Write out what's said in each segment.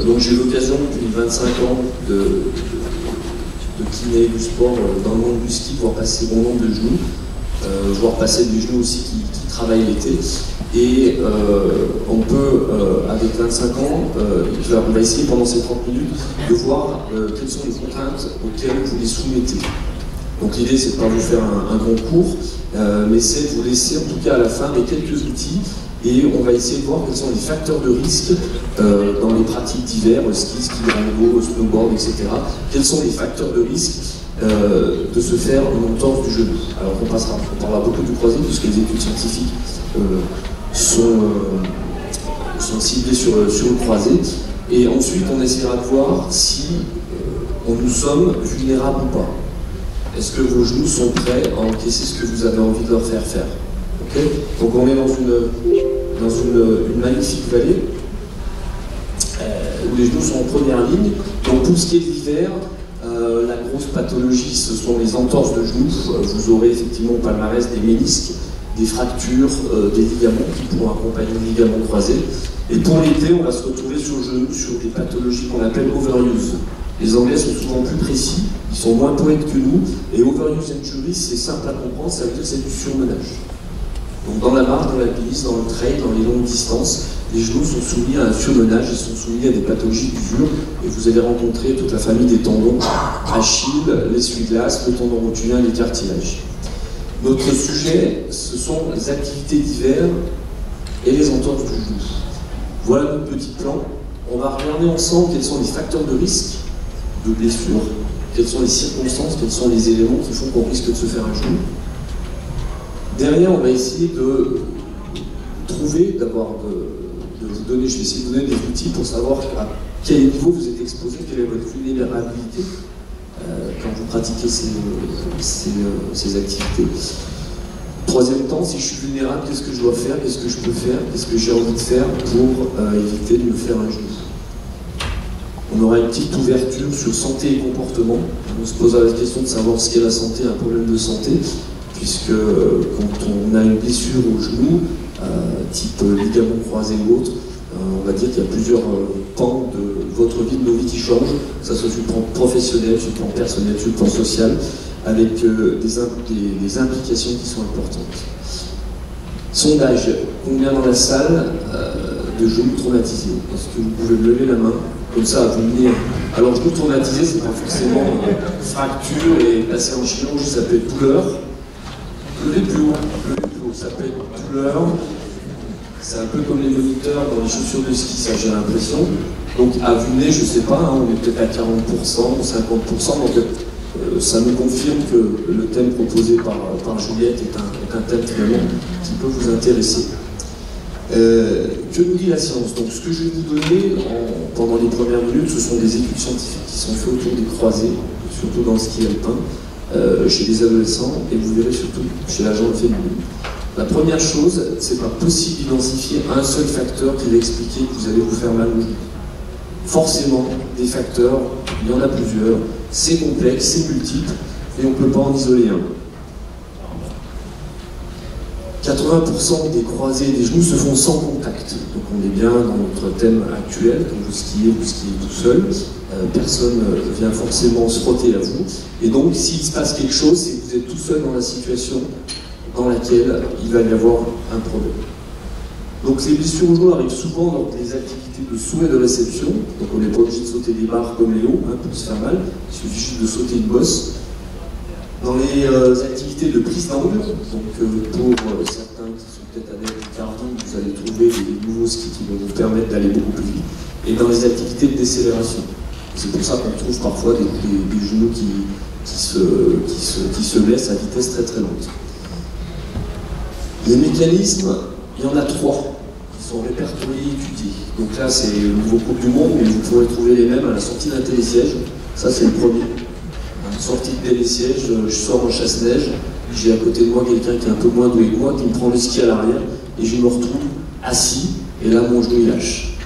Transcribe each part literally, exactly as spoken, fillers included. euh, donc j'ai eu l'occasion depuis vingt-cinq ans de, de, de kiné du sport euh, dans le monde du ski, voir passer mon nombre de genoux, euh, voir passer du genou aussi qui, qui travaille l'été. Et euh, on peut, euh, avec vingt-cinq ans, euh, on va essayer pendant ces trente minutes de voir euh, quelles sont les contraintes auxquelles vous les soumettez. Donc l'idée, c'est de ne pas vous faire un, un grand cours, euh, mais c'est de vous laisser en tout cas à la fin des quelques outils, et on va essayer de voir quels sont les facteurs de risque euh, dans les pratiques d'hiver, ski, ski de rando, snowboard, et cetera. Quels sont les facteurs de risque euh, de se faire une entorse du genou. Alors on, passera, on parlera beaucoup du croisé, puisque les études scientifiques euh, sont, euh, sont ciblées sur, sur le croisé, et ensuite on essaiera de voir si euh, nous sommes vulnérables ou pas. Est-ce que vos genoux sont prêts à encaisser ce que vous avez envie de leur faire faire? Okay, donc on est dans une, dans une, une magnifique vallée euh, où les genoux sont en première ligne. Donc pour ce qui est de l'hiver, euh, la grosse pathologie, ce sont les entorses de genoux. Vous aurez effectivement au palmarès des ménisques, des fractures, euh, des ligaments qui pourront accompagner les ligaments croisés. Et pour l'été, on va se retrouver sur le genou sur des pathologies qu'on appelle overuse. Les Anglais sont souvent plus précis, ils sont moins poètes que nous, et overuse injury, c'est simple à comprendre, ça veut dire que c'est du surmenage. Donc dans la marche, dans l'alpinisme, dans le trail, dans les longues distances, les genoux sont soumis à un surmenage, ils sont soumis à des pathologies dures, et vous allez rencontrer toute la famille des tendons, Achille, l'essuie-glace, le tendon rotulien, les cartilages. Notre sujet, ce sont les activités d'hiver et les entorses du genou. Voilà notre petit plan. On va regarder ensemble quels sont les facteurs de risque de blessure, quelles sont les circonstances, quels sont les éléments qui font qu'on risque de se faire un genou. Derrière, on va essayer de trouver, d'avoir de, de vous donner, je vais essayer de vous donner des outils pour savoir à quel niveau vous êtes exposé, quelle est votre vulnérabilité euh, quand vous pratiquez ces, ces, ces activités. Troisième temps, si je suis vulnérable, qu'est-ce que je dois faire, qu'est-ce que je peux faire, qu'est-ce que j'ai envie de faire pour euh, éviter de me faire un genou. On aura une petite ouverture sur santé et comportement. On se posera la question de savoir ce qu'est la santé, un problème de santé, puisque quand on a une blessure au genou, euh, type ligament croisé ou autre, euh, on va dire qu'il y a plusieurs euh, pans de votre vie, de nos vies qui changent, que ce soit sur le plan professionnel, sur le plan personnel, sur le plan social, avec euh, des, des, des implications qui sont importantes. Sondage, combien dans la salle euh, de genoux traumatisés? Est-ce que vous pouvez lever la main? Comme ça, vous venez. Alors, genou traumatisé, c'est pas forcément fracture et passer en chirurgie, ça peut être douleur. Levez plus haut, levez plus haut, ça peut être douleur. C'est un peu comme les moniteurs dans les chaussures de ski, ça j'ai l'impression. Donc, à vue nez, je sais pas, hein, on est peut-être à quarante pour cent, cinquante pour cent. Donc, euh, ça nous confirme que le thème proposé par, par Juliette est un, est un thème finalement qui peut vous intéresser. Euh, que nous dit la science? Donc ce que je vais vous donner en, pendant les premières minutes, ce sont des études scientifiques qui sont faites autour des croisés, surtout dans le ski alpin, euh, chez les adolescents, et vous verrez surtout chez la gente féminine. La première chose, c'est pas possible d'identifier un seul facteur qui va expliquer que vous allez vous faire mal au genou. Forcément, des facteurs, il y en a plusieurs, c'est complexe, c'est multiple, et on ne peut pas en isoler un. quatre-vingts pour cent des croisés et des genoux se font sans contact. Donc on est bien dans notre thème actuel, quand vous skiez, vous skiez tout seul, euh, personne ne vient forcément se frotter à vous. Et donc s'il se passe quelque chose, c'est que vous êtes tout seul dans la situation dans laquelle il va y avoir un problème. Donc ces blessures au genou arrivent souvent dans des activités de saut et de réception. Donc on n'est pas obligé de sauter des barres comme Léo hein, pour se faire mal, il suffit juste de sauter une bosse. Dans les euh, activités de prise d'angle, donc euh, pour euh, certains qui sont peut-être adeptes du cardio, vous allez trouver des nouveaux skis qui vont vous permettre d'aller beaucoup plus vite. Et dans les activités de décélération, c'est pour ça qu'on trouve parfois des, des, des genoux qui, qui, se, qui, se, qui se blessent à vitesse très très lente. Les mécanismes, il y en a trois qui sont répertoriés et étudiés. Donc là, c'est le nouveau Coupe du Monde, mais vous pourrez trouver les mêmes à la sortie d'un télésiège. Ça, c'est le premier. Sortie de télésiège, je sors en chasse-neige, j'ai à côté de moi quelqu'un qui est un peu moins doué que moi, qui me prend le ski à l'arrière, et je me retrouve assis, et là mon genou il lâche.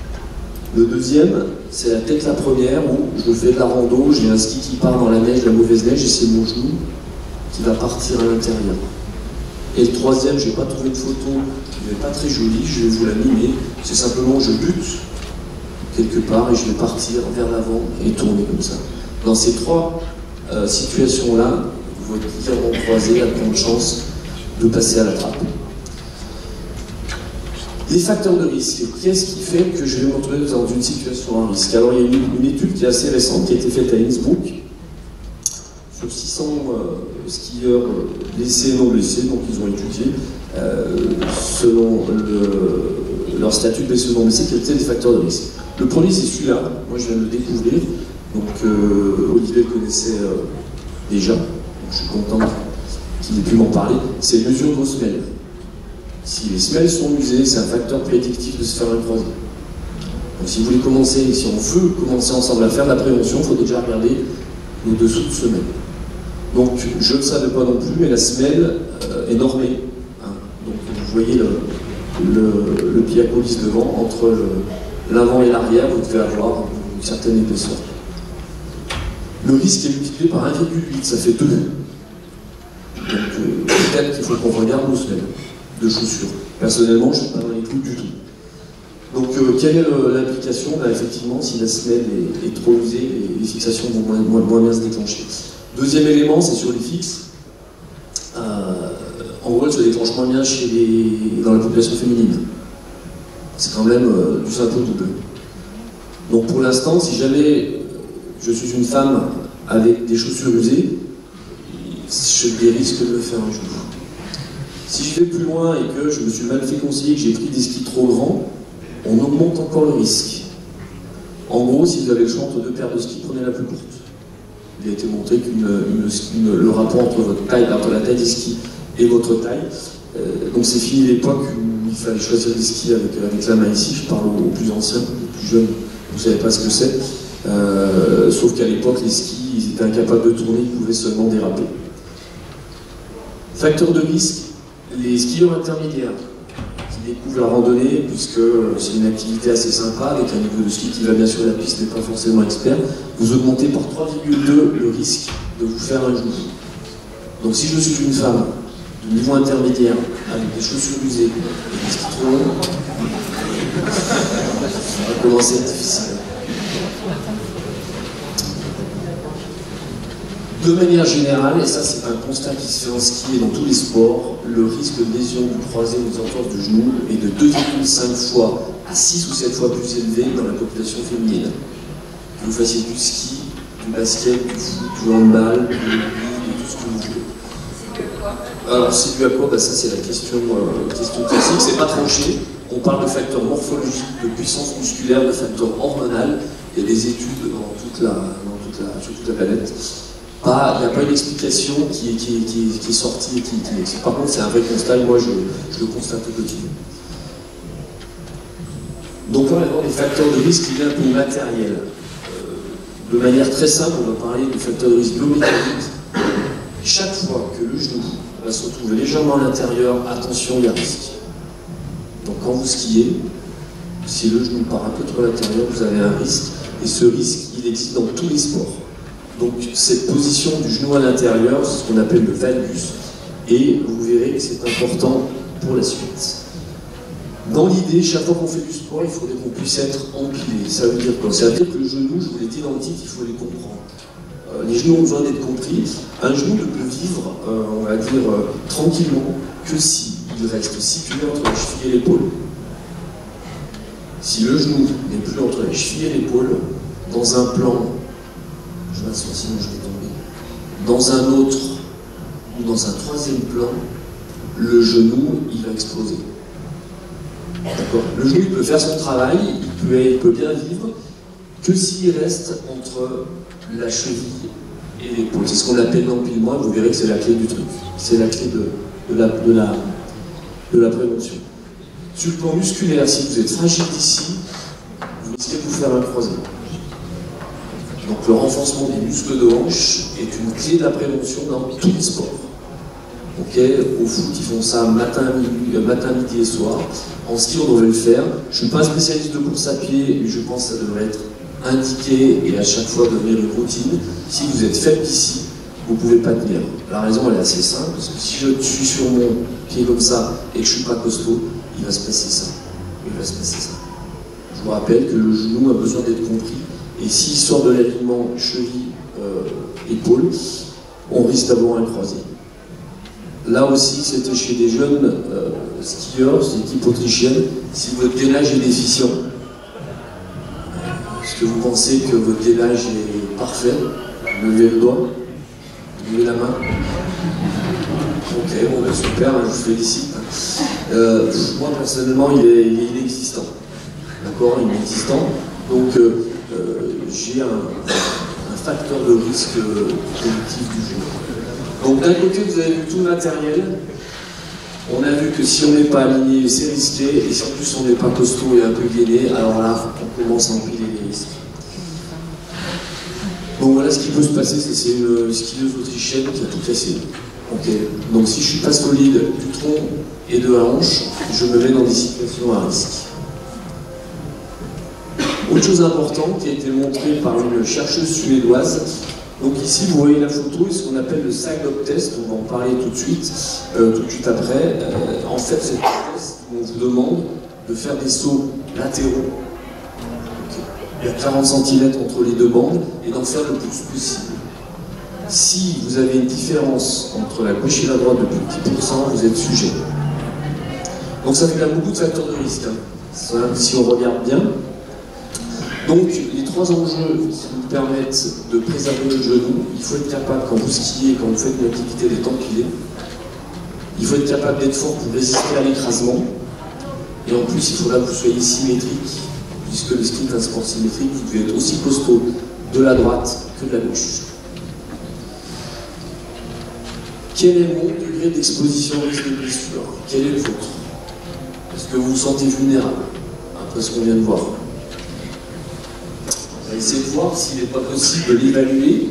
Le deuxième, c'est peut-être la première où je fais de la rando, j'ai un ski qui part dans la neige, la mauvaise neige, et c'est mon genou qui va partir à l'intérieur. Et le troisième, je n'ai pas trouvé de photo, mais pas très jolie, je vais vous la mimer, c'est simplement je bute quelque part et je vais partir vers l'avant et tourner comme ça. Dans ces trois euh, situations-là, votre ligament croisé a de grandes chances de passer à la trappe. Les facteurs de risque. Qu'est-ce qui fait que je vais me retrouver dans une situation à risque? Alors, il y a une, une étude qui est assez récente, qui a été faite à Innsbruck, sur six cents euh, skieurs blessés et non blessés, donc ils ont étudié, euh, selon le, leur statut de blessés et non blessés, quels étaient les facteurs de risque. Le premier, c'est celui-là. Moi, je viens de le découvrir. Donc, euh, Olivier le connaissait euh, déjà. Donc, je suis content qu'il ait pu m'en parler. C'est les mesures de vos semelles. Si les semelles sont usées, c'est un facteur prédictif de se faire une croisée. Donc si vous voulez commencer, si on veut commencer ensemble à faire de la prévention, il faut déjà regarder nos dessous de semelle. Donc je ne savais pas non plus, mais la semelle euh, est normée. Hein. Donc vous voyez le, le, le pied à coulisse devant, entre l'avant et l'arrière, vous devez avoir une certaine épaisseur. Le risque est multiplié par un virgule huit, ça fait deux. Donc euh, peut-être qu'il faut qu'on regarde nos semelles de chaussures. Personnellement, je ne suis pas dans les clous du tout. Donc, euh, quelle est l'application? Ben, effectivement, si la semelle est, est trop usée, les, les fixations vont moins, moins, moins bien se déclencher. Deuxième élément, c'est sur les fixes. Euh, en gros, elles se déclenchent moins bien chez les, dans la population féminine. C'est quand même euh, du simple double. Donc, pour l'instant, si jamais je suis une femme avec des chaussures usées, je risque de le faire un jour. Si je vais plus loin et que je me suis mal fait conseiller, que j'ai pris des skis trop grands, on augmente encore le risque. En gros, si vous avez le choix entre deux paires de skis, prenez la plus courte. Il a été montré que le rapport entre votre taille, entre la taille des skis et votre taille, euh, donc c'est fini l'époque où il fallait choisir des skis avec, avec la main ici. Je parle aux, aux plus anciens, aux plus jeunes, vous ne savez pas ce que c'est. Euh, sauf qu'à l'époque, les skis, ils étaient incapables de tourner, ils pouvaient seulement déraper. Facteur de risque. Les skieurs intermédiaires qui découvrent la randonnée, puisque c'est une activité assez sympa, avec un niveau de ski qui va bien sur la piste, mais pas forcément expert, vous augmentez par trois virgule deux le risque de vous faire un genou. Donc si je suis une femme de niveau intermédiaire, avec des chaussures usées, et des skis trop longs, ça va commencer à être difficile. De manière générale, et ça c'est un constat qui se fait en ski et dans tous les sports, le risque de lésion du croisé ou des entorses du genou est de deux virgule cinq fois à six ou sept fois plus élevé dans la population féminine. Que vous fassiez du ski, du basket, du foot, du handball, du rugby, de tout ce que vous voulez. Alors c'est dû à quoi? Ben, ça c'est la question, euh, question classique, c'est pas tranché. On parle de facteurs morphologiques, de puissance musculaire, de facteurs hormonaux, et des études dans toute la, dans toute la, sur toute la planète. Il ah, n'y a pas une explication qui est, qui est, qui est, qui est sortie et qui, qui existe. Par contre, c'est un vrai constat et moi je, je le constate au quotidien. Donc, on va avoir des facteurs de risque qui viennent pour le matériel. Euh, de manière très simple, on va parler de facteurs de risque biomécaniques. Chaque fois que le genou va se retrouver légèrement à l'intérieur, attention, il y a risque. Donc, quand vous skiez, si le genou part un peu trop à l'intérieur, vous avez un risque. Et ce risque, il existe dans tous les sports. Donc cette position du genou à l'intérieur, c'est ce qu'on appelle le valgus, et vous verrez que c'est important pour la suite. Dans l'idée, chaque fois qu'on fait du sport, il faudrait qu'on puisse être empilé. Ça veut dire quoi? Ça veut dire que le genou, je vous l'ai dit dans le titre, il faut les comprendre. Euh, les genoux ont besoin d'être compris. Un genou ne peut vivre, euh, on va dire, euh, tranquillement, que si il reste situé entre la cheville et l'épaule. Si le genou n'est plus entre la cheville et l'épaule, dans un plan, je m'assois sinon je vais tomber. Dans un autre ou dans un troisième plan, le genou, il va exploser. D'accord? Le genou, il peut faire son travail, il peut, il peut bien vivre, que s'il reste entre la cheville et l'épaule. C'est ce qu'on appelle l'empilement, vous verrez que c'est la clé du truc. C'est la clé de, de, la, de, la, de la prévention. Sur le plan musculaire, si vous êtes fragile d'ici, vous risquez de vous faire un croisé. Donc le renforcement des muscles de hanche est une clé de la prévention dans tous les sports. Okay, au foot, ils font ça matin, midi, matin, midi et soir. En ski, on devrait le faire. Je ne suis pas un spécialiste de course à pied, mais je pense que ça devrait être indiqué et à chaque fois devenir une routine. Si vous êtes faible ici, vous ne pouvez pas tenir. La raison, elle est assez simple, parce que si je suis sur mon pied comme ça et que je ne suis pas costaud, il va se passer ça. Il va se passer ça. Je vous rappelle que le genou a besoin d'être compris, et s'il sort de l'alignement cheville, euh, épaule, on risque d'avoir un croisé. Là aussi, c'était chez des jeunes euh, skieurs, des types autrichiennes, si votre gainage est déficient, est-ce que vous pensez que votre gainage est parfait? Levez le doigt, levez la main. Ok, bon ben super, je vous félicite. Euh, moi personnellement, il est, il est inexistant. D'accord, inexistant. Donc euh, j'ai un, un facteur de risque cognitif du genou. Donc d'un côté, vous avez vu tout le matériel. On a vu que si on n'est pas aligné, c'est risqué. Et si en plus on n'est pas costaud et un peu gainé, alors là, on commence à empiler les risques. Donc voilà ce qui peut se passer, c'est que c'est une skieuse autrichienne qui a tout cassé. Okay. Donc si je ne suis pas solide du tronc et de la hanche, je me mets dans des situations à risque. Autre chose importante qui a été montrée par une chercheuse suédoise. Donc ici, vous voyez la photo, c'est ce qu'on appelle le side-up test, on va en parler tout de suite, euh, tout de suite après. Euh, en fait, c'est un test où on vous demande de faire des sauts latéraux. Okay. Il y a quarante centimètres entre les deux bandes, et d'en faire le plus possible. Si vous avez une différence entre la gauche et la droite de plus de dix pour cent, vous êtes sujet. Donc ça fait là beaucoup de facteurs de risque, hein. Ça, si on regarde bien. Donc, les trois enjeux qui vous permettent de préserver le genou, il faut être capable, quand vous skiez, quand vous faites une activité détempilée, il faut être capable d'être fort pour résister à l'écrasement. Et en plus, il faudra que vous soyez symétrique, puisque le ski est un sport symétrique, vous devez être aussi costaud de la droite que de la gauche. Quel est mon degré d'exposition au risque de blessure? Quel est le vôtre? Est-ce que vous vous sentez vulnérable après ce qu'on vient de voir? Essayez de voir s'il n'est pas possible de l'évaluer,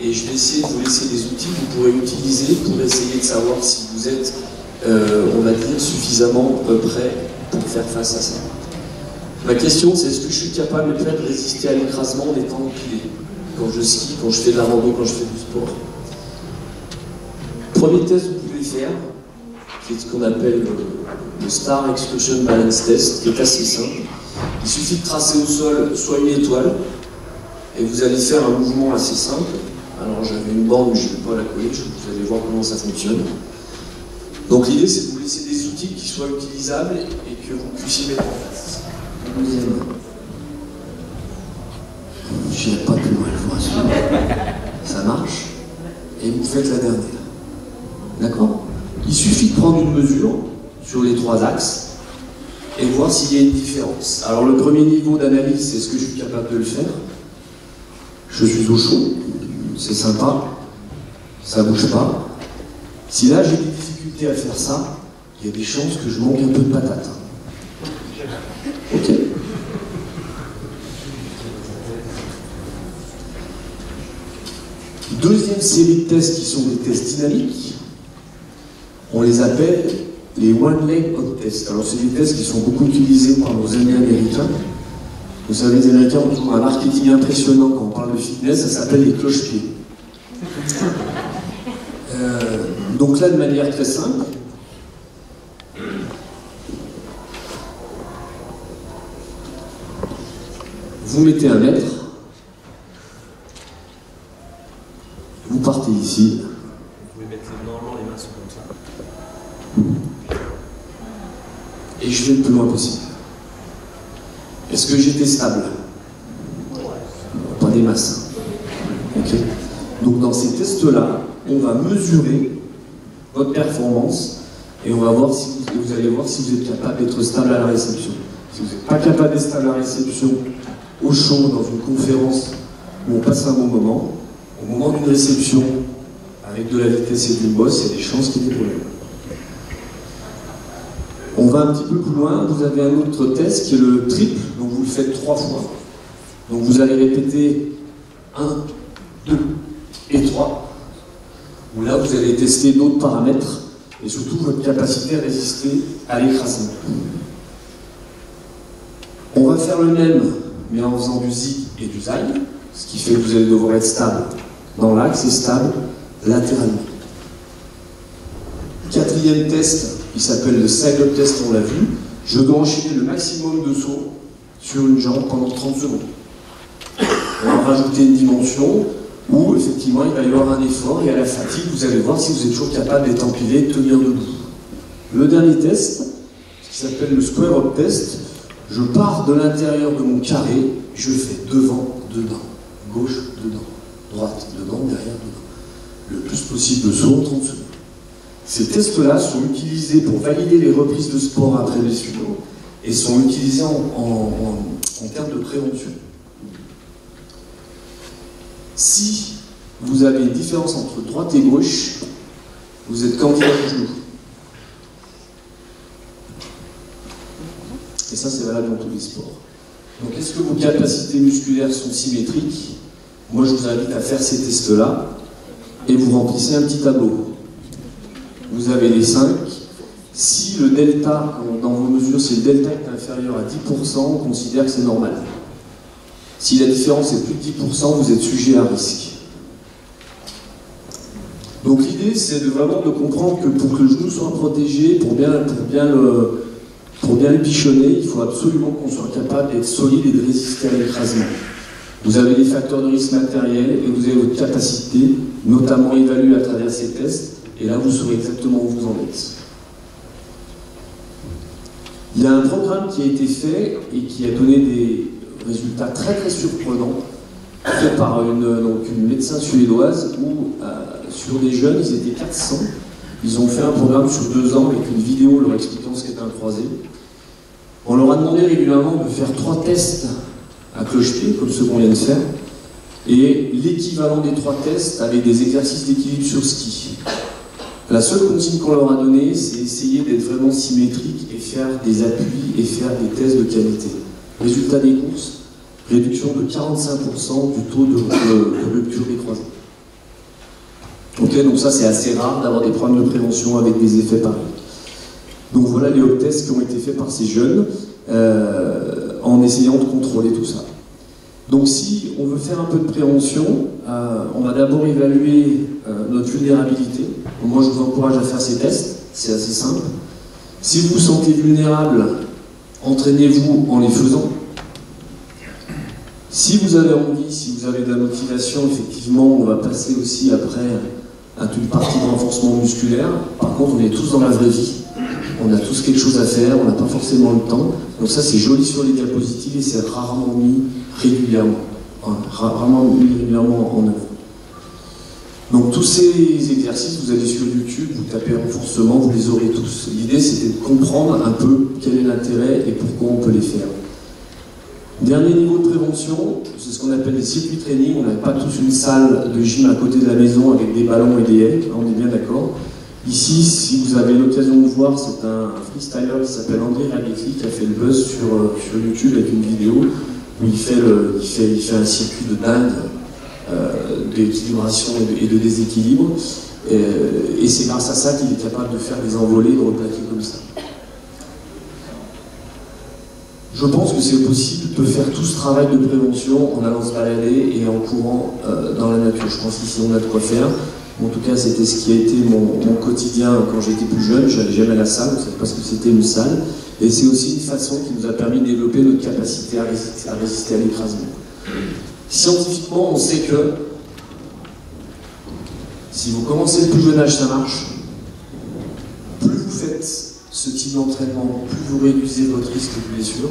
et je vais essayer de vous laisser des outils que vous pourrez utiliser pour essayer de savoir si vous êtes, euh, on va dire, suffisamment prêt pour faire face à ça. Ma question, c'est est-ce que je suis capable de résister à l'écrasement en étant empilé quand je skie, quand je fais de la rando, quand je fais du sport? Premier test que vous pouvez faire, qui est ce qu'on appelle le, le Star Exclusion Balance Test, qui est assez simple. Il suffit de tracer au sol soit une étoile, et vous allez faire un mouvement assez simple. Alors j'avais une borne, je ne vais pas la coller, vous allez voir comment ça fonctionne. Donc l'idée, c'est de vous laisser des outils qui soient utilisables et que vous puissiez mettre en place. Deuxième. Je n'irai pas plus loin, je vous rassure. Ça marche, et vous faites la dernière. D'accord? Il suffit de prendre une mesure sur les trois axes, et voir s'il y a une différence. Alors le premier niveau d'analyse, c'est est-ce que je suis capable de le faire? Je suis au chaud, c'est sympa, ça bouge pas. Si là j'ai des difficultés à faire ça, il y a des chances que je manque un peu de patate. Ok. Deuxième série de tests qui sont des tests dynamiques, on les appelle les One Leg Hop Tests. Alors c'est des tests qui sont beaucoup utilisés par nos amis américains. Vous savez, les Américains ont toujours un marketing impressionnant quand on parle de fitness, ça s'appelle les cloche-pieds. euh, donc là, de manière très simple, vous mettez un mètre, vous partez ici. Vous pouvez mettre normalement les mains sont comme ça. Et je vais le plus loin possible. Est-ce que j'étais stable? Pas des masses. Okay. Donc dans ces tests-là, on va mesurer votre performance et on va voir si vous, vous allez voir si vous êtes capable d'être stable à la réception. Si vous n'êtes pas capable d'être stable à la réception, au chaud, dans une conférence où on passe un bon moment, au moment d'une réception, avec de la vitesse et d'une bosse, il y a des chances qu'il y ait des problèmes. On va un petit peu plus loin, vous avez un autre test qui est le triple, donc vous le faites trois fois. Donc vous allez répéter un, deux et trois, où là vous allez tester d'autres paramètres et surtout votre capacité à résister à l'écrasement. On va faire le même, mais en faisant du zig et du zag, ce qui fait que vous allez devoir être stable dans l'axe et stable latéralement. Quatrième test, il s'appelle le side-up test, on l'a vu. Je dois enchaîner le maximum de sauts sur une jambe pendant trente secondes. On va rajouter une dimension où, effectivement, il va y avoir un effort, et à la fatigue, vous allez voir si vous êtes toujours capable d'être empilé, de tenir debout. Le dernier test, qui s'appelle le square up test, je pars de l'intérieur de mon carré, je fais devant, dedans, gauche, dedans, droite, dedans, derrière, dedans. Le plus possible, sous trente secondes. Ces tests-là sont utilisés pour valider les reprises de sport après les suivantes et sont utilisés en, en, en, en termes de prévention. Si vous avez une différence entre droite et gauche, vous êtes candidat au genou. Et ça, c'est valable dans tous les sports. Donc, est-ce que vos capacités musculaires sont symétriques? Moi, je vous invite à faire ces tests-là et vous remplissez un petit tableau. Vous avez les cinq. Si le delta, dans vos mesures, si le delta est inférieur à dix pour cent, on considère que c'est normal. Si la différence est plus de dix pour cent, vous êtes sujet à risque. Donc l'idée, c'est de vraiment de comprendre que pour que le genou soit protégé, pour bien, pour bien, le, pour bien le bichonner, il faut absolument qu'on soit capable d'être solide et de résister à l'écrasement. Vous avez les facteurs de risque matériels et vous avez votre capacité, notamment évaluée à travers ces tests, et là vous saurez exactement où vous en êtes. Il y a un programme qui a été fait et qui a donné des résultats très très surprenants fait par une, donc une médecin suédoise où euh, sur des jeunes, ils étaient quatre cents, ils ont fait un programme sur deux ans avec une vidéo leur expliquant ce qu'est un croisé. On leur a demandé régulièrement de faire trois tests à cloche-pied comme ceux qu'on vient de faire et l'équivalent des trois tests avec des exercices d'équilibre sur ski. La seule consigne qu'on leur a donnée, c'est essayer d'être vraiment symétrique et faire des appuis et faire des tests de qualité. Résultat des courses, réduction de quarante-cinq pour cent du taux de, de, de rupture des croisés. Okay, donc ça c'est assez rare d'avoir des programmes de prévention avec des effets pareils. Donc voilà les hauts tests qui ont été faits par ces jeunes euh, en essayant de contrôler tout ça. Donc si on veut faire un peu de prévention, euh, on va d'abord évaluer euh, notre vulnérabilité. Donc, moi je vous encourage à faire ces tests, c'est assez simple. Si vous vous sentez vulnérable, entraînez-vous en les faisant. Si vous avez envie, si vous avez de la motivation, effectivement, on va passer aussi après à toute partie de renforcement musculaire. Par contre, on est tous dans la vraie vie. On a tous quelque chose à faire, on n'a pas forcément le temps. Donc ça, c'est joli sur les diapositives et c'est rarement mis régulièrement, enfin, rarement mis régulièrement en œuvre. Donc tous ces exercices, vous allez sur YouTube, vous tapez renforcement, vous les aurez tous. L'idée c'était de comprendre un peu quel est l'intérêt et pourquoi on peut les faire. Dernier niveau de prévention, c'est ce qu'on appelle les circuits training. On n'a pas tous une salle de gym à côté de la maison avec des ballons et des haies, on est bien d'accord. Ici, si vous avez l'occasion de voir, c'est un freestyler qui s'appelle André Ragetti qui a fait le buzz sur, sur YouTube avec une vidéo où il fait, le, il fait, il fait un circuit de dingue. Euh, d'équilibration et, et de déséquilibre et, et c'est grâce à ça qu'il est capable de faire des envolées, de replaquer comme ça. Je pense que c'est possible de faire tout ce travail de prévention en allant se balader et en courant euh, dans la nature. Je pense qu'ici on a de quoi faire. En tout cas c'était ce qui a été mon, mon quotidien quand j'étais plus jeune. J'allais jamais à la salle, vous savez pas ce que c'était une salle, et c'est aussi une façon qui nous a permis de développer notre capacité à résister à, résister à l'écrasement. Scientifiquement, on sait que si vous commencez le plus jeune âge, ça marche. Plus vous faites ce type d'entraînement, plus vous réduisez votre risque de blessure.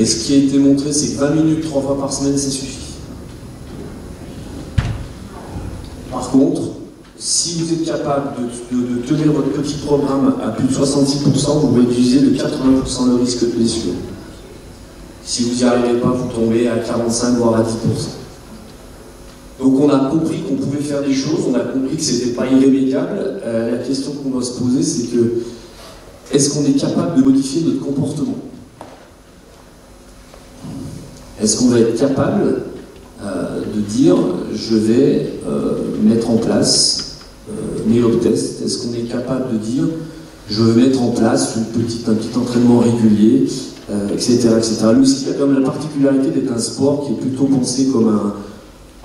Et ce qui a été montré, c'est que vingt minutes, trois fois par semaine, ça suffit. Par contre, si vous êtes capable de, de, de tenir votre petit programme à plus de soixante-dix pour cent, vous réduisez de quatre-vingts pour cent le risque de blessure. Si vous n'y arrivez pas, vous tombez à quarante-cinq voire à dix pour cent. Donc on a compris qu'on pouvait faire des choses, on a compris que ce n'était pas irrémédiable. Euh, la question qu'on doit se poser, c'est que est-ce qu'on est capable de modifier notre comportement? Est-ce qu'on va être capable euh, de dire je vais euh, mettre en place euh, mes hop tests? Est-ce qu'on est capable de dire je veux mettre en place une petite, un petit entraînement régulier, Euh, et cetera, et cetera. Le ski a quand même la particularité d'être un sport qui est plutôt pensé comme un,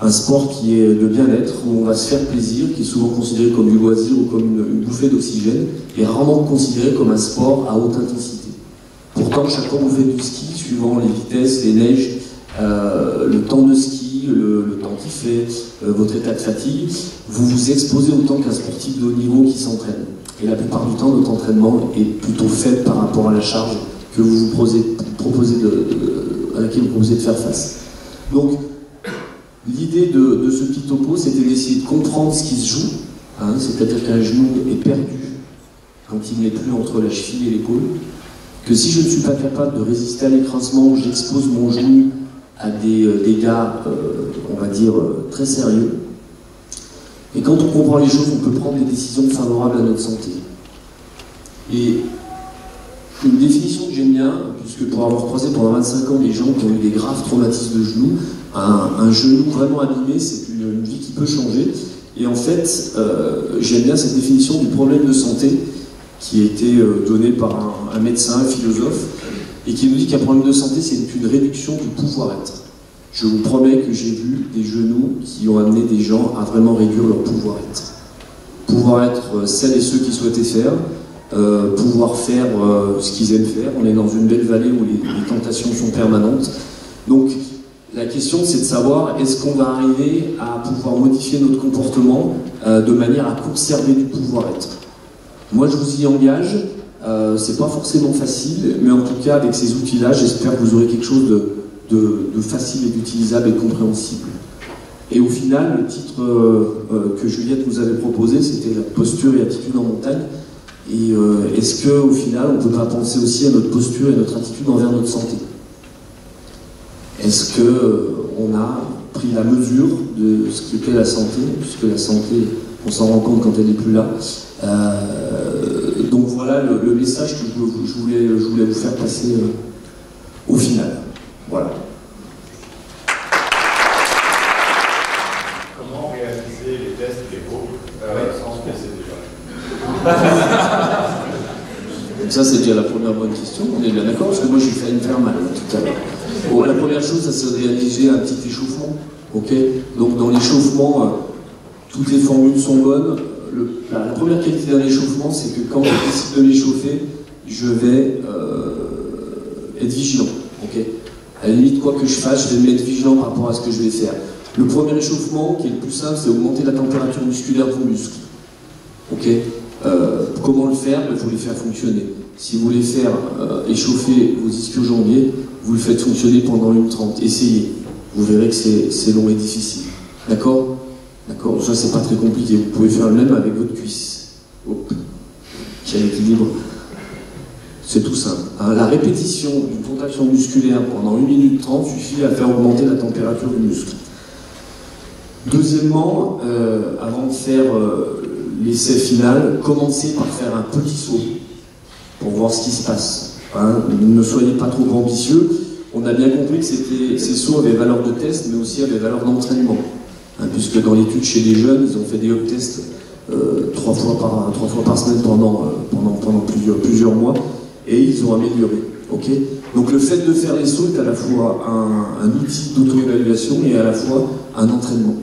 un sport qui est de bien-être, où on va se faire plaisir, qui est souvent considéré comme du loisir ou comme une, une bouffée d'oxygène, et rarement considéré comme un sport à haute intensité. comme chaque fois que vous faites du ski, suivant les vitesses, les neiges, euh, le temps de ski, le, le temps qu'il fait, euh, votre état de fatigue, vous vous exposez autant qu'un sportif de haut niveau qui s'entraîne. Et la plupart du temps, notre entraînement est plutôt faible par rapport à la charge que vous vous proposez, proposez de, de, à laquelle vous proposez de faire face. Donc, l'idée de, de ce petit topo, c'était d'essayer de comprendre ce qui se joue, hein, c'est-à-dire qu'un genou est perdu quand il n'est plus entre la cheville et l'épaule, que si je ne suis pas capable de résister à l'écrasement, j'expose mon genou à des euh, dégâts, euh, on va dire, euh, très sérieux. Et quand on comprend les choses, on peut prendre des décisions favorables à notre santé. Et une définition que j'aime bien, puisque pour avoir croisé pendant vingt-cinq ans des gens qui ont eu des graves traumatismes de genoux, un, un genou vraiment abîmé, c'est une, une vie qui peut changer. Et en fait, euh, j'aime bien cette définition du problème de santé qui a été euh, donnée par un, un médecin, un philosophe, et qui nous dit qu'un problème de santé, c'est une réduction du pouvoir être. Je vous promets que j'ai vu des genoux qui ont amené des gens à vraiment réduire leur pouvoir être. Pouvoir être celles et ceux qui souhaitaient faire, euh, pouvoir faire euh, ce qu'ils aiment faire. On est dans une belle vallée où les, les tentations sont permanentes. Donc la question, c'est de savoir, est-ce qu'on va arriver à pouvoir modifier notre comportement euh, de manière à conserver du pouvoir être. Moi, je vous y engage. Euh, c'est pas forcément facile, mais en tout cas, avec ces outils-là, j'espère que vous aurez quelque chose de De, de facile et d'utilisable et compréhensible. Et au final, le titre euh, euh, que Juliette nous avait proposé, c'était la posture et attitude en montagne. Et euh, est-ce qu'au final, on ne peut pas penser aussi à notre posture et notre attitude envers notre santé? Est-ce qu'on euh, a pris la mesure de ce qu'était la santé, puisque la santé, on s'en rend compte quand elle n'est plus là. Euh, donc voilà le, le message que je, je, voulais, je voulais vous faire passer euh, au final. Voilà. Comment réaliser les tests Léo euh, ouais. sans se casser déjà? Ça, c'est déjà la première bonne question, on est bien d'accord, parce que moi, je suis allé me faire mal tout à l'heure. Bon, la première chose, ça c'est de réaliser un petit échauffement. Okay, donc, dans l'échauffement, toutes les formules sont bonnes. Le, la, la première qualité d'un échauffement, c'est que quand je décide de m'échauffer, je vais euh, être vigilant. Okay. À la limite, quoi que je fasse, je vais me mettre vigilant par rapport à ce que je vais faire. Le premier échauffement, qui est le plus simple, c'est augmenter la température musculaire de vos muscles. Ok, euh, comment le faire? Il faut les faire fonctionner. Si vous voulez faire euh, échauffer vos ischio-jambiers, vous le faites fonctionner pendant une minute trente. Essayez. Vous verrez que c'est long et difficile. D'accord? D'accord. Ça, c'est pas très compliqué. Vous pouvez faire le même avec votre cuisse. Oh. Quel équilibre. C'est tout simple. Hein, la répétition d'une contraction musculaire pendant une minute trente suffit à faire augmenter la température du muscle. Deuxièmement, euh, avant de faire euh, l'essai final, commencez par faire un petit saut pour voir ce qui se passe. Hein. Ne soyez pas trop ambitieux. On a bien compris que ces sauts avaient valeur de test, mais aussi avaient valeur d'entraînement. Hein, puisque dans l'étude chez les jeunes, ils ont fait des hop tests euh, trois, fois par, trois fois par semaine pendant, euh, pendant, pendant plusieurs, plusieurs mois. Et ils ont amélioré. Okay, donc le fait de faire les sauts est à la fois un, un outil d'auto-évaluation et à la fois un entraînement.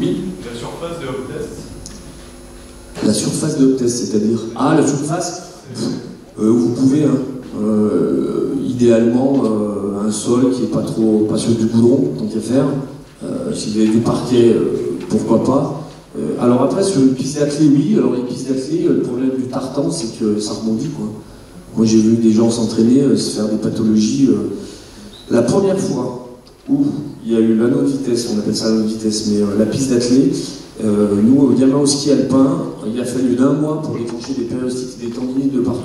Oui. La surface de hop test. La surface de hop test, c'est-à-dire ah la surface. Euh, vous pouvez hein, euh, idéalement euh, un sol qui n'est pas trop pas sur du goudron tant qu'à faire. Euh, si vous avez du parquet, euh, pourquoi pas. Euh, alors après sur une piste d'athlée, oui. Alors les pistes d'athlée, euh, le problème du tartan, c'est que ça rebondit quoi. Moi, j'ai vu des gens s'entraîner, euh, se faire des pathologies. Euh. La première fois où il y a eu l'anneau de vitesse, on appelle ça l'anneau de vitesse, mais euh, la piste d'athlée, euh, nous, au gamin au ski alpin, il a fallu d'un mois pour déclencher des périostites et des tendinites de partout.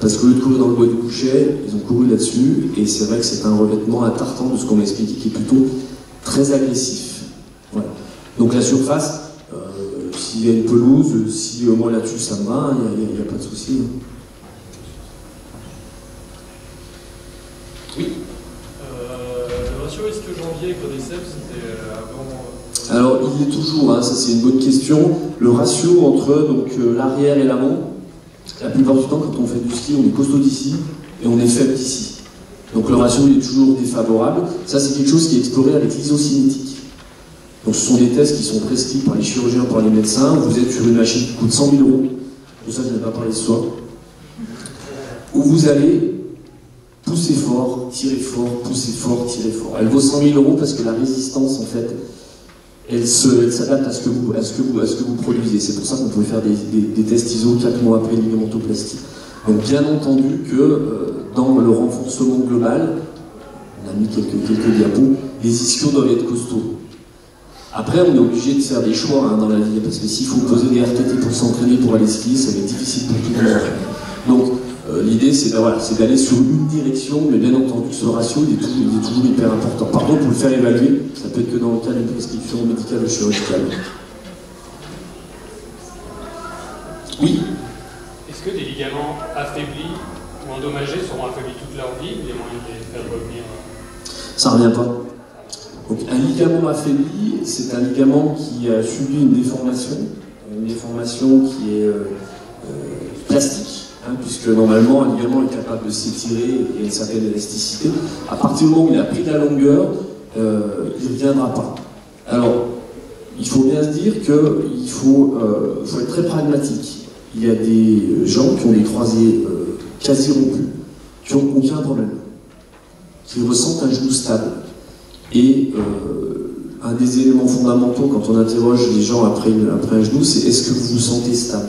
Parce qu'au lieu de courir dans le bois du Bouchet, ils ont couru là-dessus, et c'est vrai que c'est un revêtement à tartan de ce qu'on m'expliquait, qui est plutôt très agressif. Voilà. Donc la surface... S'il y a une pelouse, si au moins là-dessus ça me va, il n'y a, a, a pas de souci. Oui. Euh, le ratio ischio-jambier et quadriceps, c'était avant. Alors il est toujours, hein, ça c'est une bonne question. Le ratio entre donc euh, l'arrière et l'avant, la plupart du temps quand on fait du ski, on est costaud d'ici et on est faible d'ici. Donc le ratio il est toujours défavorable. Ça c'est quelque chose qui est exploré avec l'isocinétique. Donc ce sont des tests qui sont prescrits par les chirurgiens, par les médecins. Vous êtes sur une machine qui coûte cent mille euros. Tout ça, je n'ai pas parlé de soi. où vous allez pousser fort, tirer fort, pousser fort, tirer fort. Elle vaut cent mille euros parce que la résistance, en fait, elle s'adapte à ce que vous, à ce que vous, à ce que vous produisez. C'est pour ça qu'on pouvait faire des, des, des tests I S O quatre mois après ligamentoplastie. Donc bien entendu que euh, dans le renforcement global, on a mis quelques, quelques diapos, les ischios doivent être costauds. Après, on est obligé de faire des choix hein, dans la vie, parce que s'il faut poser des R T T pour s'entraîner, pour aller skier, ça va être difficile pour tout le monde. Donc euh, l'idée, c'est ben, voilà, c'est d'aller sur une direction, mais bien entendu, ce ratio, il est toujours, il est toujours hyper important. Par contre, pour le faire évaluer, ça peut être que dans le cas d'une prescription médicale ou chirurgicale. Oui. Est-ce que des ligaments affaiblis ou endommagés seront affaiblis toute leur vie, ou les moyens de les faire revenir? Ça revient pas. Donc, un ligament affaibli, c'est un ligament qui a subi une déformation, une déformation qui est euh, euh, plastique, hein, puisque normalement un ligament est capable de s'étirer et une certaine élasticité. À partir du moment où il a pris de la longueur, euh, il ne reviendra pas. Alors, il faut bien se dire qu'il faut, euh, faut être très pragmatique. Il y a des gens qui ont des croisés euh, quasi rompus, qui n'ont aucun problème, qui ressentent un genou stable. Et euh, un des éléments fondamentaux quand on interroge les gens après, une, après un genou, c'est est-ce que vous vous sentez stable?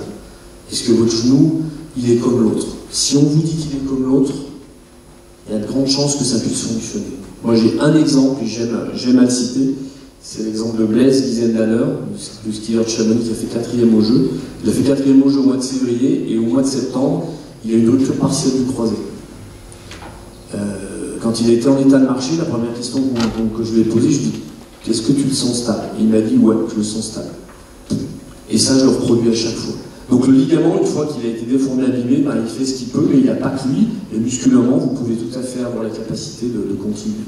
Est-ce que votre genou, il est comme l'autre? Si on vous dit qu'il est comme l'autre, il y a de grandes chances que ça puisse fonctionner. Moi j'ai un exemple, et j'aime à le citer, c'est l'exemple de Blaise Zendaler, le skieur de Chamonix qui a fait quatrième au jeu. Il a fait quatrième au jeu au mois de février, et au mois de septembre, il y a eu une rupture partielle du croisé. Euh, Quand il était en état de marché, la première question que je lui ai posée, je lui ai dit « Est-ce que tu le sens stable ?» Il m'a dit « Ouais, je le sens stable. » Et ça, je le reproduis à chaque fois. Donc le ligament, une fois qu'il a été déformé, abîmé, ben, il fait ce qu'il peut, mais il n'y a pas que lui. Et musculairement, vous pouvez tout à fait avoir la capacité de, de continuer.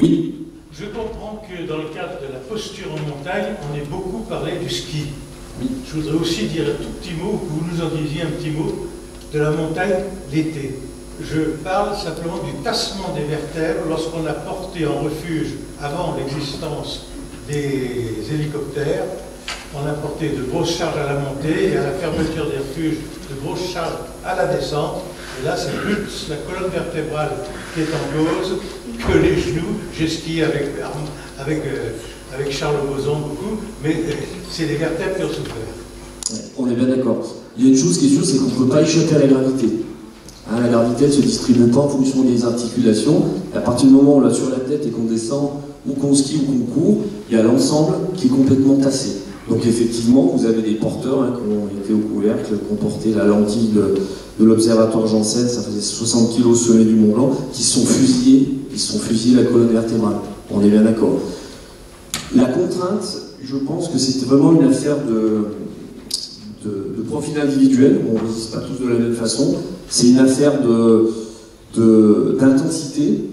Oui. Je comprends que dans le cadre de la posture en montagne, on est beaucoup parlé du ski. Je voudrais aussi dire un tout petit mot, que vous nous en disiez un petit mot, de la montagne l'été. Je parle simplement du tassement des vertèbres lorsqu'on a porté en refuge, avant l'existence des hélicoptères, on a porté de grosses charges à la montée et à la fermeture des refuges, de grosses charges à la descente. Et là, c'est plus la colonne vertébrale qui est en cause que les genoux. J'ai skié avec... avec euh, avec Charles Bozon beaucoup, mais c'est les vertèbres qui ont souffert. On est bien d'accord. Il y a une chose qui est sûre, c'est qu'on ne peut pas échapper à la gravité. Hein, la gravité ne se distribue pas en fonction des articulations. Et à partir du moment où on l'a sur la tête et qu'on descend, ou qu'on skie, ou qu'on court, il y a l'ensemble qui est complètement tassé. Donc effectivement, vous avez des porteurs hein, qui ont été au couvercle, qui ont porté la lentille de, de l'observatoire Janssen, ça faisait soixante kilos au sommet du Mont Blanc, qui sont fusillés, qui sont fusillés la colonne vertébrale. On est bien d'accord. La contrainte, je pense que c'est vraiment une affaire de, de, de profil individuel, on ne résiste pas tous de la même façon, c'est une affaire d'intensité.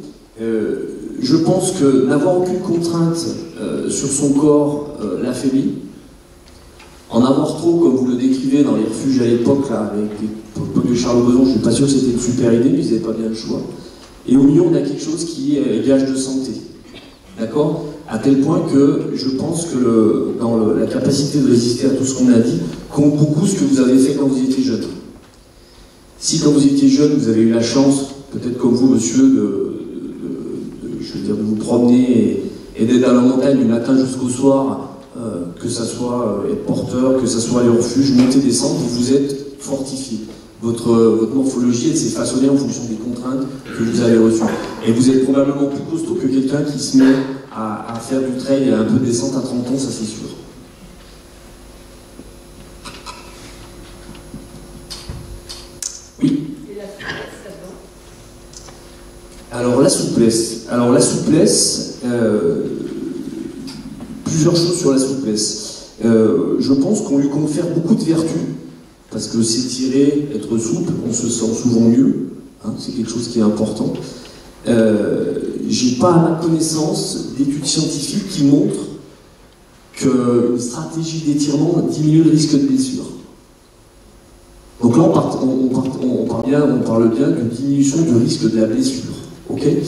Euh, je pense que n'avoir aucune contrainte euh, sur son corps euh, l'affaiblit, en avoir trop, comme vous le décrivez dans les refuges à l'époque, avec les potes de Charles Bozon, je ne suis pas sûr que c'était une super idée, mais ils n'avaient pas bien le choix. Et au milieu, on a quelque chose qui est gage de santé. D'accord ? À tel point que je pense que le, dans le, la capacité de résister à tout ce qu'on a dit, compte beaucoup ce que vous avez fait quand vous étiez jeune. Si quand vous étiez jeune, vous avez eu la chance, peut-être comme vous, monsieur, de, de, de, je veux dire, de vous promener et, et d'être à la montagne du matin jusqu'au soir, euh, que ça soit euh, être porteur, que ça soit aller au refuge, monter, descendre, vous vous êtes fortifié. Votre, votre morphologie, elle s'est façonnée en fonction des contraintes que vous avez reçues. Et vous êtes probablement plus costaud que quelqu'un qui se met à faire du trail et un peu de descente à trente ans, ça c'est sûr. Oui. Et la souplesse là-dedans ? Alors la souplesse. Alors la souplesse, euh, plusieurs choses sur la souplesse. Euh, je pense qu'on lui confère beaucoup de vertus, parce que s'étirer, être souple, on se sent souvent mieux. Hein, c'est quelque chose qui est important. Euh, J'ai pas à ma connaissance d'études scientifiques qui montrent qu'une stratégie d'étirement diminue le risque de blessure. Donc là, on, part, on, part, on, parle, bien, on parle bien d'une diminution du risque de la blessure. Okay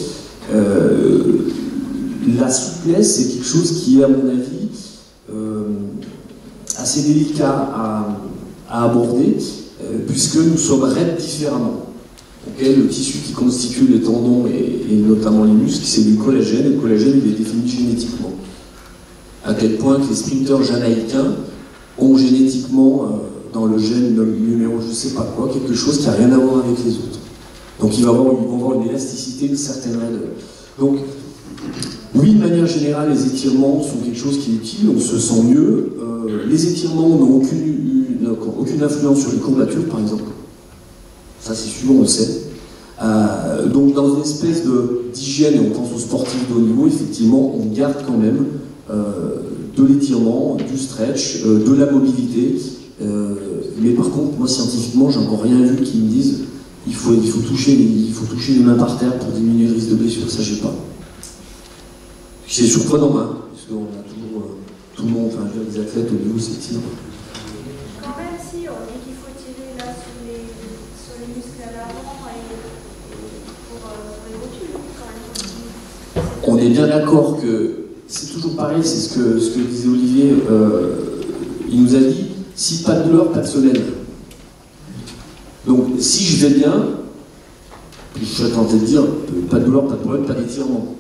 euh, la souplesse, c'est quelque chose qui, à mon avis, euh, assez délicat à, à aborder, euh, puisque nous sommes raides différemment. Okay, le tissu qui constitue les tendons et, et notamment les muscles, c'est du collagène, et le collagène il est défini génétiquement. À quel point que les sprinteurs jamaïcains ont génétiquement, euh, dans le gène numéro je ne sais pas quoi, quelque chose qui n'a rien à voir avec les autres. Donc ils vont avoir, ils vont avoir une élasticité, une certaine raideur. Donc, oui, de manière générale, les étirements sont quelque chose qui est utile, on se sent mieux. Euh, les étirements n'ont aucune, une, aucune influence sur les courbatures, par exemple. Ça, c'est sûr, on le sait. Euh, donc, dans une espèce d'hygiène, et on pense aux sportifs de haut niveau, effectivement, on garde quand même euh, de l'étirement, du stretch, euh, de la mobilité. Euh, mais par contre, moi, scientifiquement, j'ai encore rien vu qui me dise il faut, il faut toucher les, il faut toucher les mains par terre pour diminuer le risque de blessure. Ça, j'ai pas. C'est surprenant, hein, parce qu'on a toujours euh, tout le monde, enfin, je veux dire, les athlètes au niveau s'étirent. Quand même, si on dit qu'il faut tirer là sur les, sur les muscles à l'avant et pour, euh, pour les rotules, quand même. On est bien d'accord que c'est toujours pareil, c'est ce que, ce que disait Olivier. Euh, il nous a dit si pas de douleur, pas de soleil. Donc, si je vais bien, je serais tenté de dire pas de douleur, pas de problème, pas d'étirement.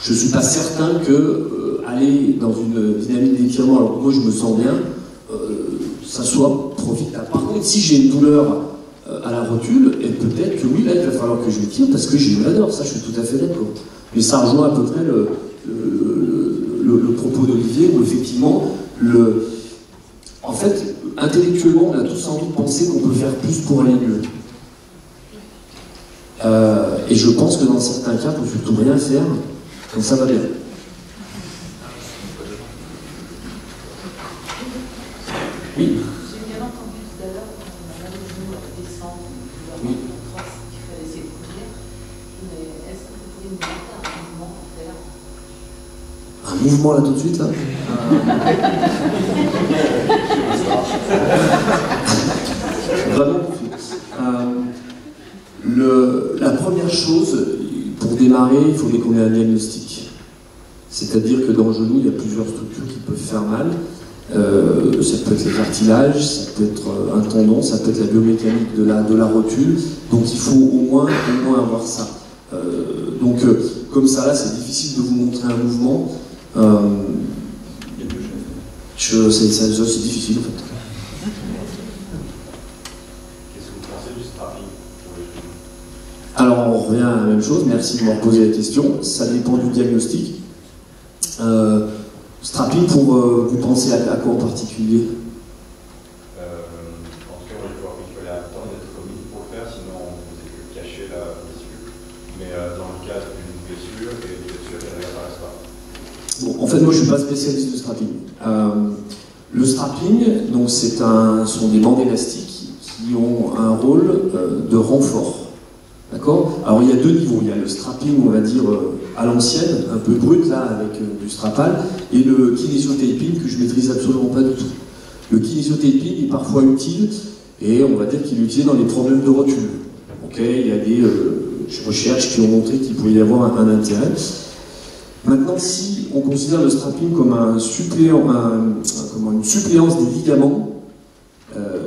Je ne suis pas certain que euh, aller dans une dynamique d'étirement, alors que moi je me sens bien, euh, ça soit profitable. Par contre, si j'ai une douleur euh, à la rotule, et peut-être que oui, là il va falloir que je tire parce que j'ai une douleur, ça je suis tout à fait d'accord. Mais ça rejoint à peu près le, le, le, le propos d'Olivier où effectivement, le... en fait, intellectuellement, on a tous sans doute pensé qu'on peut faire plus pour aller mieux. Euh, et je pense que dans certains cas, il ne faut surtout rien faire. Donc ça va bien. Oui. J'ai bien entendu tout à l'heure quand on a besoin de descendre, de la trace qui fait essayer de courir. Mais est-ce que vous pouvez nous mettre un mouvement pour faire un mouvement là tout de suite là euh... Vraiment tout de suite. Euh, le, la première chose. Pour démarrer, il faudrait qu'on ait un diagnostic. C'est-à-dire que dans le genou, il y a plusieurs structures qui peuvent faire mal. Euh, ça peut être les cartilages, ça peut être un tendon, ça peut être la biomécanique de la, de la rotule. Donc il faut au moins, au moins avoir ça. Euh, donc euh, comme ça, là, c'est difficile de vous montrer un mouvement. Euh, c'est difficile en fait. Alors on revient à la même chose, merci de m'avoir posé la question, ça dépend du diagnostic. Euh, strapping, pour euh, vous pensez à, à quoi en particulier? euh, Je pense qu'on va pouvoir picoler à temps d'être commis pour le faire, sinon on ne faisait que cacher la blessure. Mais euh, dans le cas d'une blessure, et une blessure elle ne réapparaissent pas. Bon, en fait moi je ne suis pas spécialiste de strapping. Euh, le strapping, donc c'est un, sont des bandes élastiques qui ont un rôle euh, de renfort. D'accord ? Alors il y a deux niveaux, il y a le strapping, on va dire, euh, à l'ancienne, un peu brut là, avec euh, du strapal, et le kinésio-taping que je maîtrise absolument pas du tout. Le kinésio-taping est parfois utile, et on va dire qu'il est utile dans les problèmes de rotule. Okay, il y a des euh, recherches qui ont montré qu'il pouvait y avoir un, un intérêt. Maintenant, si on considère le strapping comme un suppléant, un, comment, une suppléance des ligaments, euh,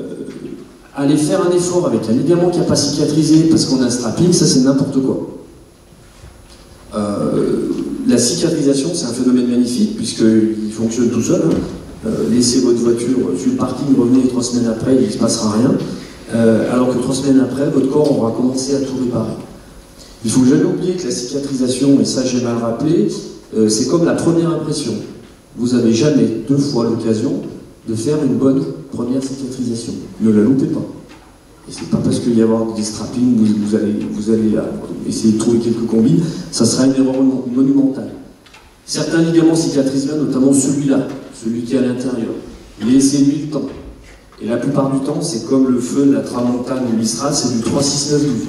aller faire un effort avec un ligament qui n'a pas cicatrisé parce qu'on a un strapping, ça c'est n'importe quoi. Euh, la cicatrisation c'est un phénomène magnifique puisqu'il fonctionne tout seul. Hein. Euh, laissez votre voiture sur le parking, revenez trois semaines après, il ne se passera rien. Euh, alors que trois semaines après, votre corps aura commencé à tout réparer. Il ne faut jamais oublier que la cicatrisation, et ça j'ai mal rappelé, euh, c'est comme la première impression. Vous n'avez jamais deux fois l'occasion de faire une bonne première cicatrisation. Ne la loupez pas. Et c'est pas parce qu'il y a des strappings, vous, vous allez, vous allez à, essayer de trouver quelques combines, ça sera une erreur monumentale. Certains ligaments cicatrisent bien, notamment celui-là, celui qui est à l'intérieur. Laissez-lui le temps. Et la plupart du temps, c'est comme le feu de la tramontane ou Mistral, c'est du trois, six, neuf, douze.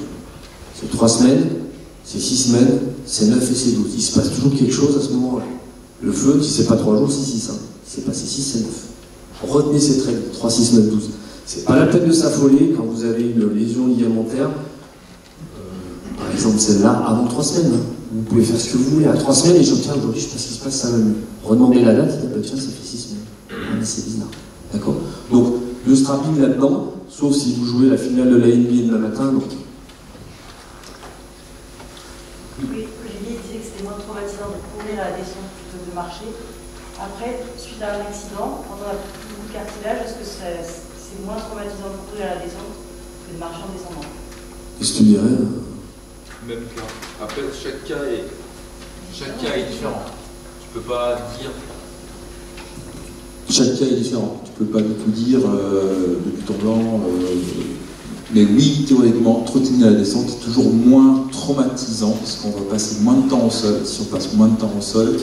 C'est trois semaines, c'est six semaines, c'est neuf et c'est douze. Il se passe toujours quelque chose à ce moment-là. Le feu, si c'est pas trois jours, c'est six. Hein. Si c'est pas six, c'est neuf. Retenez cette règle, trois, six, neuf, douze. C'est pas la peine de s'affoler quand vous avez une lésion ligamentaire, euh, par exemple celle-là, avant trois semaines. Vous pouvez faire ce que vous voulez à trois semaines et je tiens aujourd'hui, je sais pas ce qui se passe, ça va mieux. Redemandez la date, et tiens, ça fait six semaines. c'est bizarre. D'accord. Donc, le strapping là-dedans, sauf si vous jouez la finale de la N B A demain matin, donc. Oui, Olivier disait que c'était moins traumatisant de courir à la descente plutôt que de marcher. Après, suite à un accident, quand on a beaucoup de cartilage, est-ce que c'est moins traumatisant de courir à la descente que de marcher en descendant? Qu'est-ce que tu dirais? Même cas. Après, chaque cas est, chaque cas est différent. Tu peux pas dire. Chaque cas est différent. Tu peux pas du tout dire euh, depuis ton blanc. Euh, mais oui, théoriquement, trottiner à la descente est toujours moins traumatisant parce qu'on va passer moins de temps au sol. Si on passe moins de temps au sol,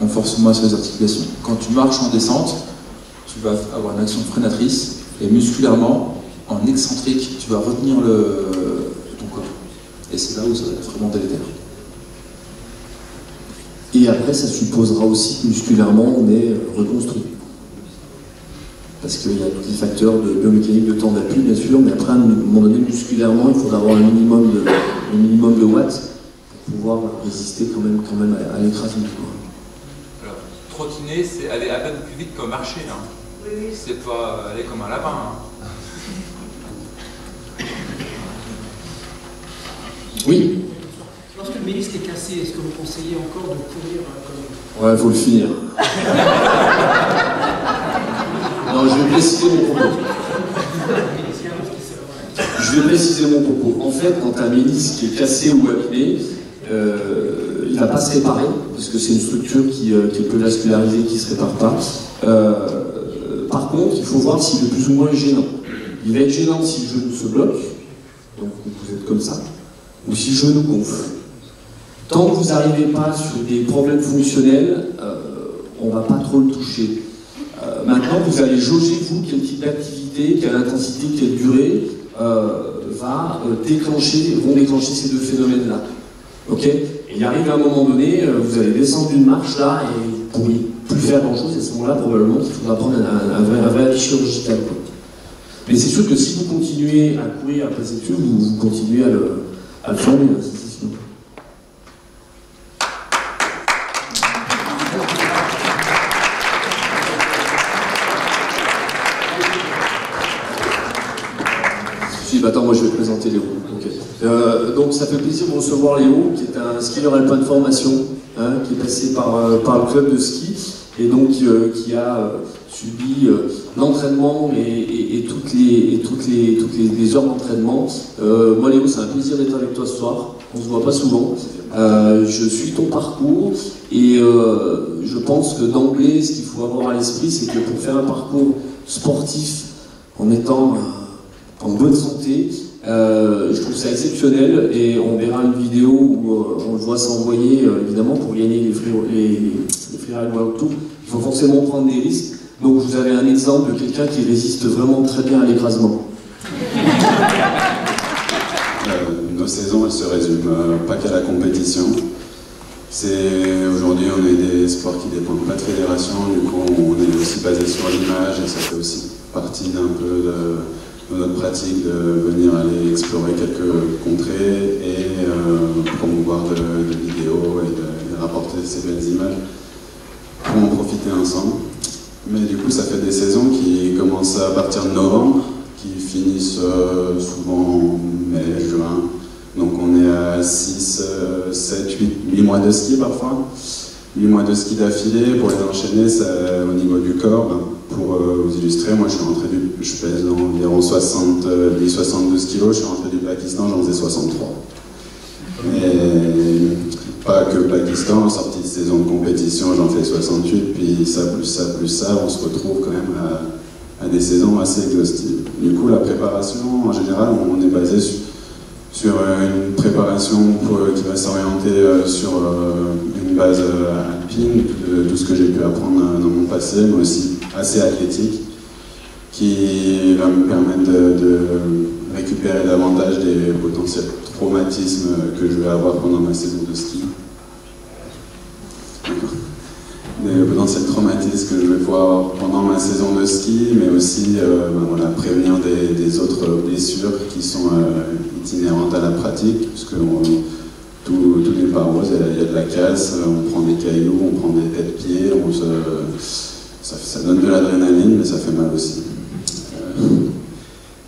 on force moins sur les articulations. Quand tu marches en descente, tu vas avoir une action freinatrice et musculairement, en excentrique, tu vas retenir le, ton corps. Et c'est là où ça va être vraiment délétère. Et après, ça supposera aussi que musculairement, on est reconstruit. Parce qu'il y a des facteurs de biomécanique, de temps d'appui, bien sûr, mais après, à un moment donné, musculairement, il faudra avoir un minimum de, un minimum de watts pour pouvoir résister quand même, quand même à l'écrasement. Alors, trottiner, c'est aller à peine plus vite que marcher. Hein. Oui. C'est pas aller comme un lapin. Hein. Oui. Lorsque le ménisque est cassé, est-ce que vous conseillez encore de courir comme... Ouais, il faut le finir. Non, je vais préciser mon propos. Je vais préciser mon propos. En fait, quand un ménisque est cassé ou abîmé, euh, il ne va pas se réparer, parce que c'est une structure qui, euh, qui est peu vascularisée, qui ne se répare pas. Euh, par contre, il faut voir s'il est plus ou moins gênant. Il va être gênant si le genou se bloque, donc vous êtes comme ça, ou si le genou gonfle. Tant que vous n'arrivez pas sur des problèmes fonctionnels, euh, on ne va pas trop le toucher. Euh, maintenant, vous allez jauger, vous, quel type d'activité, quelle intensité, quelle durée euh, va déclencher, vont déclencher ces deux phénomènes-là. Ok ? Il arrive à un moment donné, vous allez descendre d'une marche là, et pour ne plus faire grand-chose, à ce moment-là, probablement qu'il faudra prendre un vrai chirurgical. Mais c'est sûr que si vous continuez à courir après cette cure, vous, vous continuez à le... à la fin, c'est sûr. Si, bah attends, moi je vais te présenter Léo. Okay. Euh, donc ça fait plaisir de recevoir Léo, qui est un skieur alpin de formation, hein, qui est passé par, euh, par le club de ski, et donc euh, qui a euh, subi euh, l'entraînement et, et, et toutes les, et toutes les, toutes les, les heures d'entraînement. Euh, moi Léo, c'est un plaisir d'être avec toi ce soir, on se voit pas souvent. Euh, je suis ton parcours et euh, je pense que d'emblée, ce qu'il faut avoir à l'esprit, c'est que pour faire un parcours sportif en étant en bonne santé, Euh, je trouve ça exceptionnel et on verra une vidéo où euh, on le voit s'envoyer euh, évidemment pour gagner les free ride World Tour. Il faut forcément prendre des risques. Donc vous avez un exemple de quelqu'un qui résiste vraiment très bien à l'écrasement. Euh, nos saisons, elles se résument euh, pas qu'à la compétition. Aujourd'hui, on est des sports qui dépendent pas de fédération, du coup on est aussi basé sur l'image et ça fait aussi partie d'un peu de... de notre pratique de venir aller explorer quelques contrées et euh, promouvoir de, de vidéos et de, de rapporter ces belles images pour en profiter ensemble. Mais du coup, ça fait des saisons qui commencent à partir de novembre, qui finissent euh, souvent en mai, juin. Donc on est à six, sept, huit, huit mois de ski parfois. huit mois de ski d'affilée pour les enchaîner ça, au niveau du corps. Ben, pour euh, vous illustrer, moi je suis rentré du, je pèse environ soixante-dix à soixante-douze kilos, je suis rentré du Pakistan, j'en faisais soixante-trois. Et pas que Pakistan, en sortie de saison de compétition, j'en fais soixante-huit, puis ça, plus ça, plus ça, on se retrouve quand même à, à des saisons assez exhaustives. Du coup, la préparation, en général, on est basé sur, sur une préparation pour, qui va s'orienter euh, sur euh, une base euh, alpine, de, de tout ce que j'ai pu apprendre euh, dans mon passé, mais aussi assez athlétique, qui va me permettre de, de récupérer davantage des potentiels traumatismes que je vais avoir pendant ma saison de ski. Des potentiels traumatismes que je vais pouvoir avoir pendant ma saison de ski, mais aussi euh, ben voilà, prévenir des, des autres blessures qui sont euh, itinérantes à la pratique, puisque on, tout, tout n'est pas rose, il y a de la casse, on prend des cailloux, on prend des têtes-pieds, on se... ça, ça donne de l'adrénaline, mais ça fait mal aussi. Euh,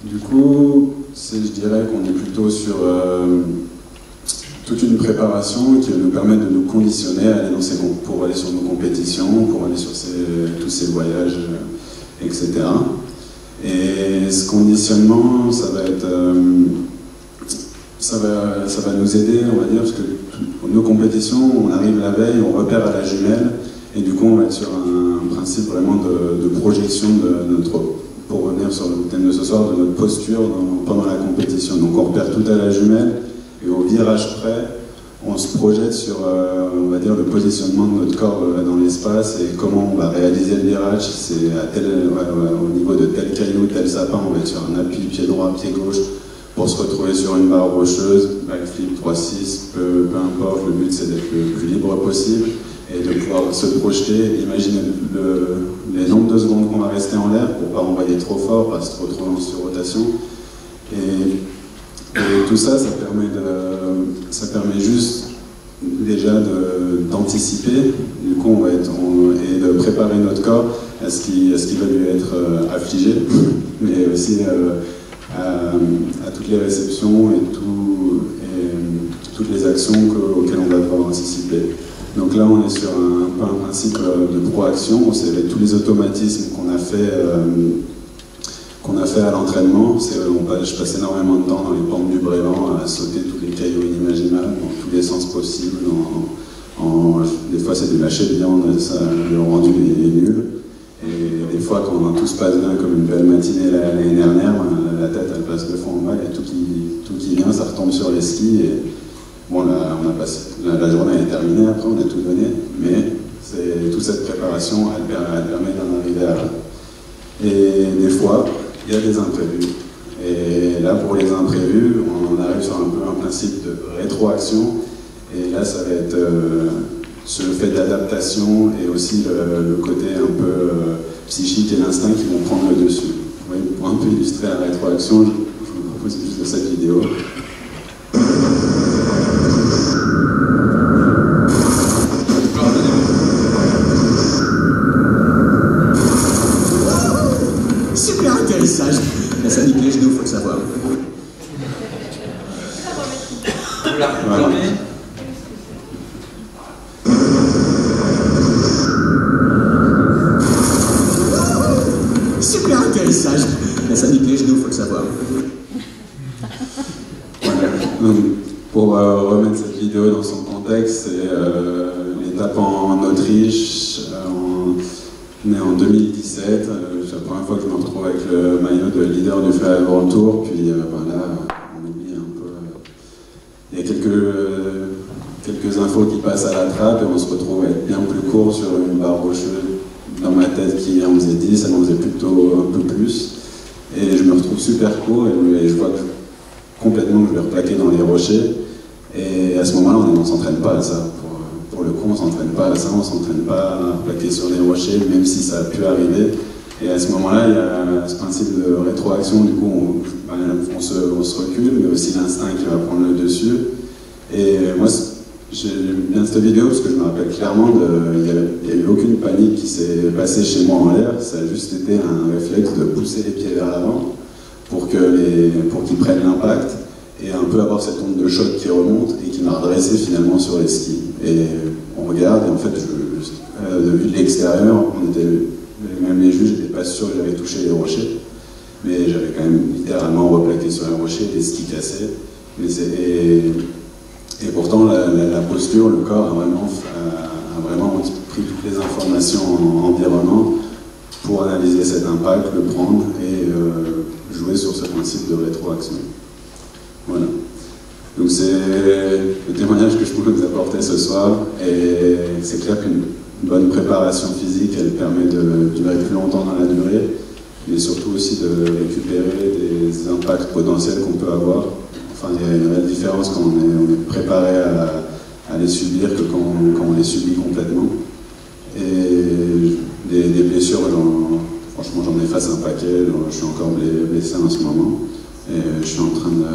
du coup, je dirais qu'on est plutôt sur euh, toute une préparation qui va nous permettre de nous conditionner à aller dans ces, pour aller sur nos compétitions, pour aller sur ces, tous ces voyages, et cetera. Et ce conditionnement, ça va être... Euh, Ça va, ça va nous aider, on va dire, parce que pour nos compétitions, on arrive la veille, on repère à la jumelle, et du coup on va être sur un, un principe vraiment de, de projection de notre, pour revenir sur le thème de ce soir, de notre posture dans, pendant la compétition. Donc on repère tout à la jumelle, et au virage près, on se projette sur, euh, on va dire, le positionnement de notre corps euh, dans l'espace, et comment on va réaliser le virage, si c'est à tel, euh, au niveau de tel caillou, tel sapin, on va être sur un appui, pied droit, pied gauche, pour se retrouver sur une barre rocheuse, backflip, trois six, peu, peu importe, le but c'est d'être le plus libre possible et de pouvoir se projeter, imaginer le, les nombres de secondes qu'on va rester en l'air pour ne pas envoyer trop fort, pas se retrouver en surrotation. Et, et tout ça, ça permet, de, ça permet juste déjà d'anticiper, du coup on va être en, et de préparer notre corps à ce qui, à ce qui va lui être affligé, mais aussi euh, À, à toutes les réceptions et, tout, et toutes les actions que, auxquelles on va devoir anticiper. Donc là, on est sur un, un principe de proaction, on sait tous les automatismes qu'on a fait, euh, qu'on a fait à l'entraînement. Je passe énormément de temps dans les pentes du Brévent à sauter tous les cailloux inimaginables, dans tous les sens possibles. En, en, des fois, c'est du lâcher de viande, ça, le rendu est nul. Et des fois, quand tout se passe bien, comme une belle matinée l'année dernière, la tête elle passe deux fois en bas, et tout qui, tout qui vient, ça retombe sur les skis. Et bon, là, on a passé, là, la journée est terminée, après on a tout donné, mais toute cette préparation elle, elle permet d'en arriver à là. Et des fois, il y a des imprévus. Et là, pour les imprévus, on arrive sur un peu un principe de rétroaction, et là, ça va être. Euh, Ce fait d'adaptation et aussi le, le côté un peu euh, psychique et l'instinct qui vont prendre le dessus. Oui, pour un peu illustrer la rétroaction, je, je vous propose juste cette vidéo. Super atterrissage. Ça nique les genoux, faut le savoir. Voilà. Ça nique les genoux, faut le savoir. Voilà. Donc, pour euh, remettre cette vidéo dans son contexte, c'est euh, l'étape en Autriche, on est en deux mille dix-sept, euh, c'est la première fois que je me retrouve avec le maillot de leader du Flair World Tour, puis euh, voilà, on oublie un peu. Euh, il y a quelques, euh, quelques infos qui passent à la trappe et on se retrouve à être bien plus court sur une barre rocheuse. Dans ma tête, qui en faisait dix, elle en faisait plutôt un peu plus. Et je me retrouve super court et je vois complètement que je vais replaquer dans les rochers. Et à ce moment-là, on ne s'entraîne pas à ça. Pour, pour le coup, on ne s'entraîne pas à ça, on ne s'entraîne pas à plaquer sur les rochers, même si ça a pu arriver. Et à ce moment-là, il y a ce principe de rétroaction, du coup, on, on, se, on se recule, mais aussi l'instinct qui va prendre le dessus. Et moi, j'aime bien cette vidéo parce que je me rappelle clairement, il n'y a, a eu aucune panique qui s'est passée chez moi en l'air, ça a juste été un réflexe de pousser les pieds vers l'avant pour qu'ils pour qu'ils prennent l'impact et un peu avoir cette onde de choc qui remonte et qui m'a redressé finalement sur les skis. Et on regarde et en fait, je, euh, de vue de l'extérieur, on était, même les juges, je n'étais pas sûr que j'avais touché les rochers, mais j'avais quand même littéralement replaqué sur les rochers, les skis cassés. Mais Et pourtant, la, la, la posture, le corps a vraiment, a, a vraiment pris toutes les informations en environnement pour analyser cet impact, le prendre et euh, jouer sur ce principe de rétroaction. Voilà. Donc c'est le témoignage que je voulais vous apporter ce soir. Et c'est clair qu'une bonne préparation physique, elle permet de durer plus longtemps dans la durée, mais surtout aussi de récupérer des impacts potentiels qu'on peut avoir. Enfin, il y a une réelle différence quand on est, on est préparé à, à les subir que quand on, quand on les subit complètement. Et des, des blessures, franchement j'en efface un paquet, je suis encore blessé en ce moment. Et je suis en train de,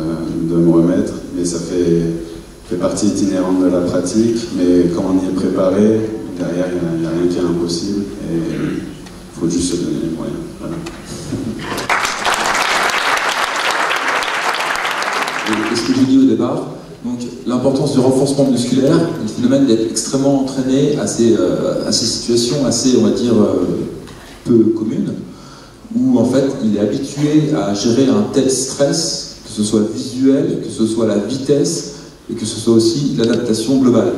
de me remettre, mais ça fait, fait partie itinérante de la pratique. Mais quand on y est préparé, derrière il n'y a, a rien qui est impossible. Et Il faut juste se donner les moyens. Voilà. Et ce que j'ai dit au départ, donc l'importance du renforcement musculaire, le phénomène d'être extrêmement entraîné à ces, euh, à ces situations assez, on va dire, euh, peu communes, où en fait il est habitué à gérer un tel stress, que ce soit visuel, que ce soit la vitesse, et que ce soit aussi l'adaptation globale.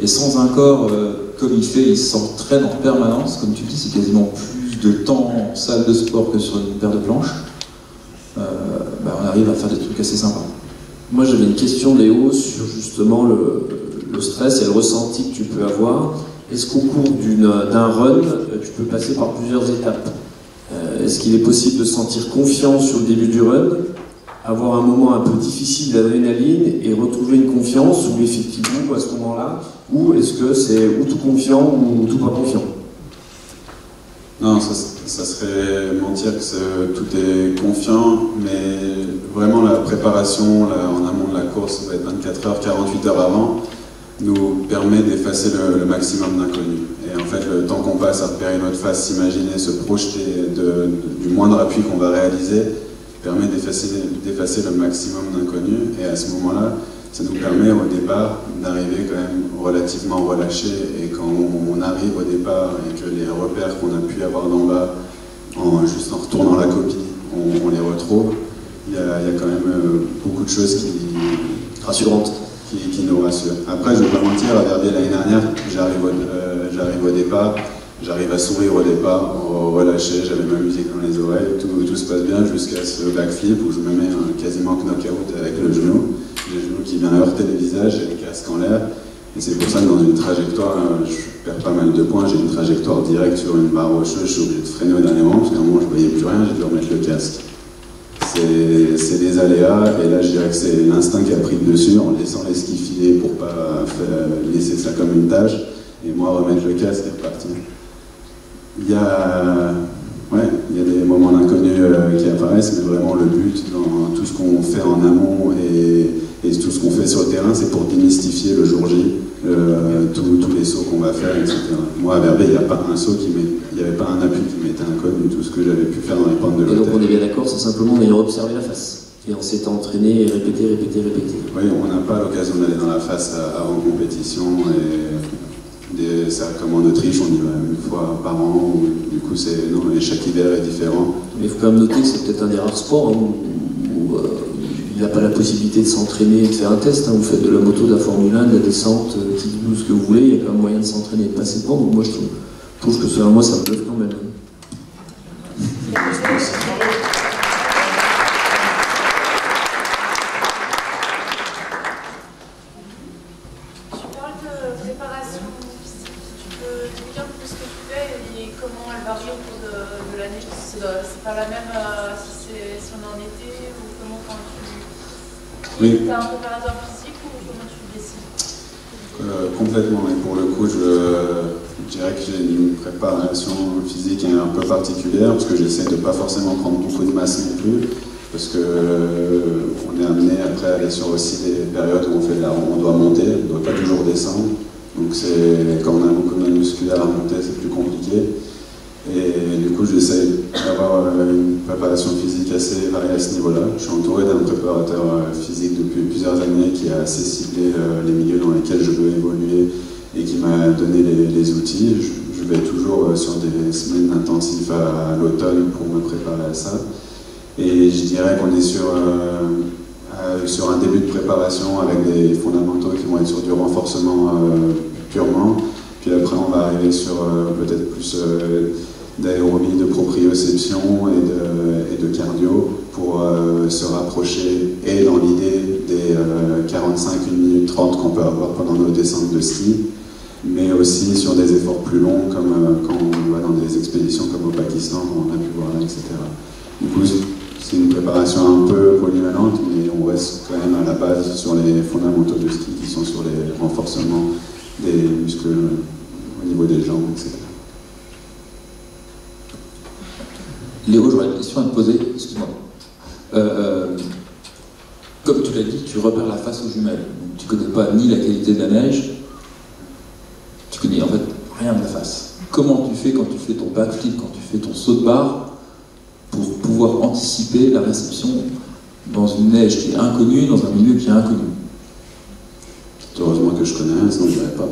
Et sans un corps euh, comme il fait, il s'entraîne en permanence, comme tu dis, c'est quasiment plus de temps en salle de sport que sur une paire de planches, euh, bah, on arrive à faire des trucs assez sympas. Moi j'avais une question, Léo, sur justement le, le stress et le ressenti que tu peux avoir. Est-ce qu'au cours d'un run, tu peux passer par plusieurs étapes? euh, Est-ce qu'il est possible de sentir confiance sur le début du run, avoir un moment un peu difficile d'adrénaline et retrouver une confiance, ou effectivement à ce moment-là, ou est-ce que c'est ou tout confiant ou tout pas confiant? Non, ça, ça serait mentir que tout est confiant, mais vraiment la préparation la, en amont de la course, ça va être vingt-quatre heures, quarante-huit heures avant, nous permet d'effacer le, le maximum d'inconnus. Et en fait, le temps qu'on passe à repérer notre face, s'imaginer, se projeter de, de, du moindre appui qu'on va réaliser, permet d'effacer le maximum d'inconnus, et à ce moment-là, ça nous permet au départ d'arriver quand même relativement relâché, et quand on arrive au départ et que les repères qu'on a pu avoir d'en bas, en, juste en retournant la copie, on, on les retrouve, il y, y a quand même beaucoup de choses qui, rassurantes qui, qui nous rassurent. Après, je ne vais pas mentir, à Verbier l'année dernière, j'arrive au, euh, j'arrive au départ, j'arrive à sourire au départ, relâché, j'avais ma musique dans les oreilles, tout, tout se passe bien jusqu'à ce backflip où je me mets un quasiment knock-out avec le genou, le genou qui vient heurter le visage, et le casque en l'air. Et c'est pour ça que dans une trajectoire, je perds pas mal de points, j'ai une trajectoire directe sur une barre rocheuse, je suis obligé de freiner au dernier moment, parce qu'à un moment je voyais plus rien, j'ai dû remettre le casque. C'est des aléas, et là je dirais que c'est l'instinct qui a pris le dessus en laissant les skis filer pour pas faire, laisser ça comme une tâche, et moi remettre le casque et repartir. Il y a, ouais, il y a des moments d'inconnu euh, qui apparaissent, mais vraiment le but dans tout ce qu'on fait en amont et, et tout ce qu'on fait sur le terrain, c'est pour démystifier le jour J, euh, tous les sauts qu'on va faire, et cetera. Moi, à Verbier, il n'y a pas un saut qui met, il n'y avait pas un appui qui m'était inconnu, tout ce que j'avais pu faire dans les pentes de l'hôtel. Et donc on est bien d'accord, c'est simplement en ayant observé la face, et on s'est entraîné et répété, répété, répété. Oui, on n'a pas l'occasion d'aller dans la face avant compétition, et... Des, ça, comme en Autriche, on y va une fois par an, du coup, non, mais chaque hiver est différent. Mais il faut quand même noter que c'est peut-être un des rares sports hein, où, où euh, il n'a pas la possibilité de s'entraîner et de faire un test. Hein. Vous faites de la moto, de la Formule un, de la descente, euh, dites-nous ce que vous voulez, il y a quand même moyen de s'entraîner et de passer devant. Donc moi, je trouve, je trouve que selon moi, ça me bluffe quand même. Oui. Tu as un préparateur physique ou comment tu décides? euh, Complètement, et pour le coup, je, je dirais que j'ai une préparation physique un peu particulière, parce que j'essaie de ne pas forcément prendre beaucoup de masse non plus, parce qu'on euh, est amené après à aller sur aussi des périodes où on, fait de la, on doit monter, on ne doit pas toujours descendre, donc quand on a beaucoup de musculaire à monter, c'est plus compliqué. Et du coup, j'essaie d'avoir une préparation physique assez variée à ce niveau-là. Je suis entouré d'un préparateur physique depuis plusieurs années qui a assez ciblé les milieux dans lesquels je veux évoluer et qui m'a donné les, les outils. Je, je vais toujours sur des semaines intensives à, à l'automne pour me préparer à ça. Et je dirais qu'on est sur, euh, sur un début de préparation avec des fondamentaux qui vont être sur du renforcement euh, purement. Puis après, on va arriver sur euh, peut-être plus euh, d'aérobie, de proprioception et de, et de cardio pour euh, se rapprocher, et dans l'idée des euh, quarante-cinq, une minute trente qu'on peut avoir pendant nos descentes de ski, mais aussi sur des efforts plus longs, comme euh, quand on va dans des expéditions comme au Pakistan, comme on a pu voir là, et cetera. Du coup, c'est une préparation un peu polyvalente, mais on reste quand même à la base sur les fondamentaux de ski qui sont sur les renforcements des muscles au niveau des jambes, et cetera. Léo, j'aurais une question à te poser, excuse-moi. Euh, comme tu l'as dit, tu repères la face aux jumelles. Donc, tu ne connais pas ni la qualité de la neige, tu connais en fait rien de la face. comment tu fais quand tu fais ton backflip, quand tu fais ton saut de barre, pour pouvoir anticiper la réception dans une neige qui est inconnue, dans un milieu qui est inconnu. Heureusement que je connais rien, sinon je ne dirais pas.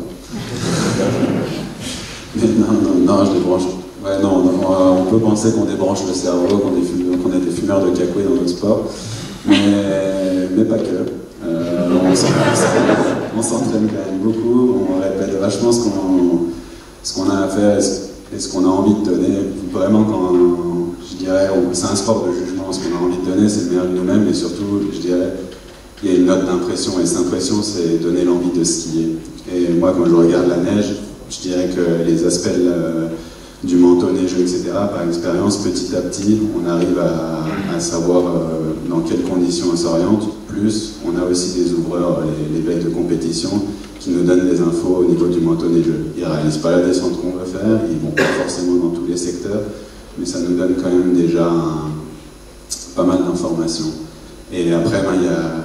Mais non, non, non, je débranche. Ouais, non, non, on peut penser qu'on débranche le cerveau, qu'on est, fume, qu'on est des fumeurs de cacouille dans notre sport, mais, mais pas que. Euh, on s'entraîne quand même beaucoup, on répète vachement ce qu'on ce qu'on a à faire et ce qu'on a envie de donner. Vraiment, quand je dirais, c'est un sport de jugement, ce qu'on a envie de donner, c'est le meilleur de nous-mêmes, et surtout, je dirais, il y a une note d'impression, et cette impression, c'est donner l'envie de skier. Et moi, quand je regarde la neige, je dirais que les aspects euh, du manteau neigeux, et cetera, par expérience, petit à petit, on arrive à, à savoir euh, dans quelles conditions on s'oriente. Plus, on a aussi des ouvreurs, les, les veilles de compétition, qui nous donnent des infos au niveau du manteau neigeux. Ils ne réalisent pas la descente qu'on veut faire, ils ne vont pas forcément dans tous les secteurs, mais ça nous donne quand même déjà un, pas mal d'informations. Et après, ben, il y a...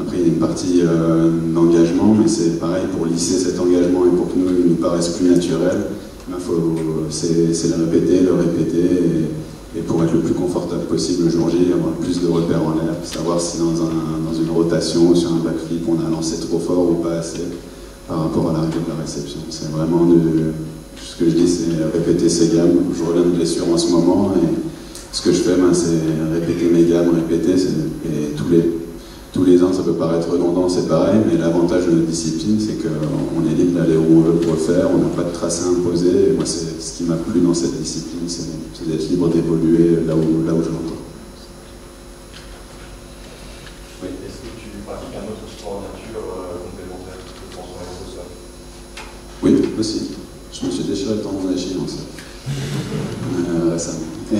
Après, il y a une partie euh, d'engagement, mais c'est pareil, pour lisser cet engagement et pour que nous, il nous paraisse plus naturel, ben c'est le répéter, le répéter, et, et pour être le plus confortable possible le jour J, avoir plus de repères en l'air, savoir si dans, un, dans une rotation ou sur un backflip, on a lancé trop fort ou pas assez par rapport à l'arrivée de la réception. C'est vraiment de, ce que je dis, c'est répéter ses gammes. Je reviens de blessure en ce moment, et ce que je fais, ben, c'est répéter mes gammes, répéter, et tous les... Tous les ans, ça peut paraître redondant, c'est pareil, mais l'avantage de notre discipline, c'est qu'on est libre d'aller où on veut pour le faire, on n'a pas de tracé imposé. Et moi, c'est ce qui m'a plu dans cette discipline, c'est d'être libre d'évoluer là où, là où je l'entends. Oui. Est-ce que tu pratiques un autre sport nature euh, complémentaire, je pense en réseau ça? Oui, aussi. Je me suis déchiré le tendon d'Achille en ça. euh, récemment. Et,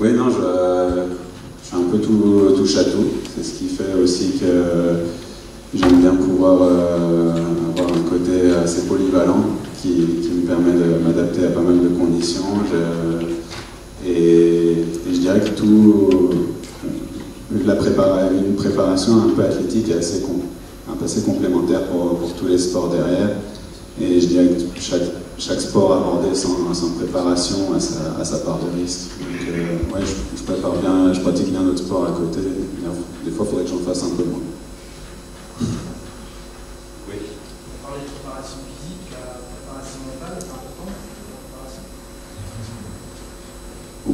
oui, non, je. Euh, un peu tout, touche à tout, c'est ce qui fait aussi que j'aime bien pouvoir euh, avoir un côté assez polyvalent qui, qui me permet de m'adapter à pas mal de conditions. Je, et, et je dirais que tout, la prépa, une préparation un peu athlétique est assez, un peu assez complémentaire pour, pour tous les sports derrière. Et je dirais que chaque, chaque sport abordé sans, sans préparation a sa, a sa part de risque. Donc, euh, ouais, je, je prépare bien, je pratique bien notre sport à côté. Des fois, il faudrait que j'en fasse un peu moins. Oui. On parlait de préparation physique, la préparation mentale, c'est important,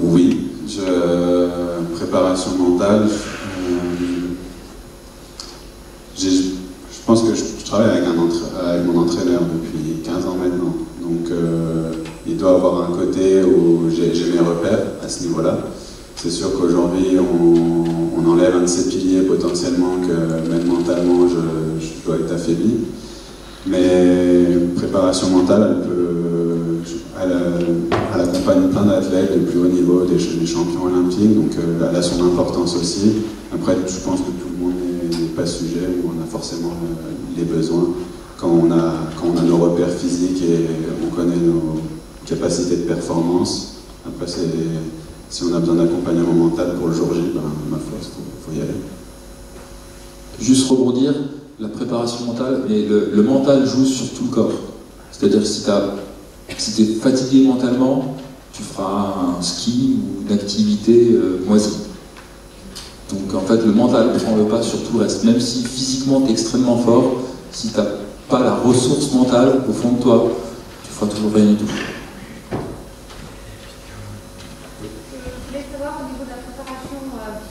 la préparation ? Oui, je, euh, préparation mentale. Euh, je pense que je, je travaille avec, un entra avec mon entraîneur depuis quinze ans maintenant. Donc euh, il doit avoir un côté où j'ai mes repères à ce niveau-là. C'est sûr qu'aujourd'hui, on, on enlève un de ces piliers potentiellement que même mentalement, je, je dois être affaibli. Mais préparation mentale, elle, peut, elle, elle accompagne plein d'athlètes du plus haut niveau, des, des champions olympiques, donc euh, elle a son importance aussi. Après, je pense que tout le monde n'est pas sujet, on a forcément les besoins. Quand on, a, quand on a nos repères physiques et on connaît nos capacités de performance, après si on a besoin d'accompagnement mental pour le jour J, ben, ma foi, il faut, faut y aller. Juste rebondir, la préparation mentale, mais le, le mental joue sur tout le corps. C'est-à-dire si tu si t'es fatigué mentalement, tu feras un ski ou une activité euh, moisie. Donc en fait, le mental prend le pas sur tout le reste. Même si physiquement tu es extrêmement fort, si tu pas la ressource mentale au fond de toi, tu feras toujours rien du tout. Je voulais savoir, au niveau de la préparation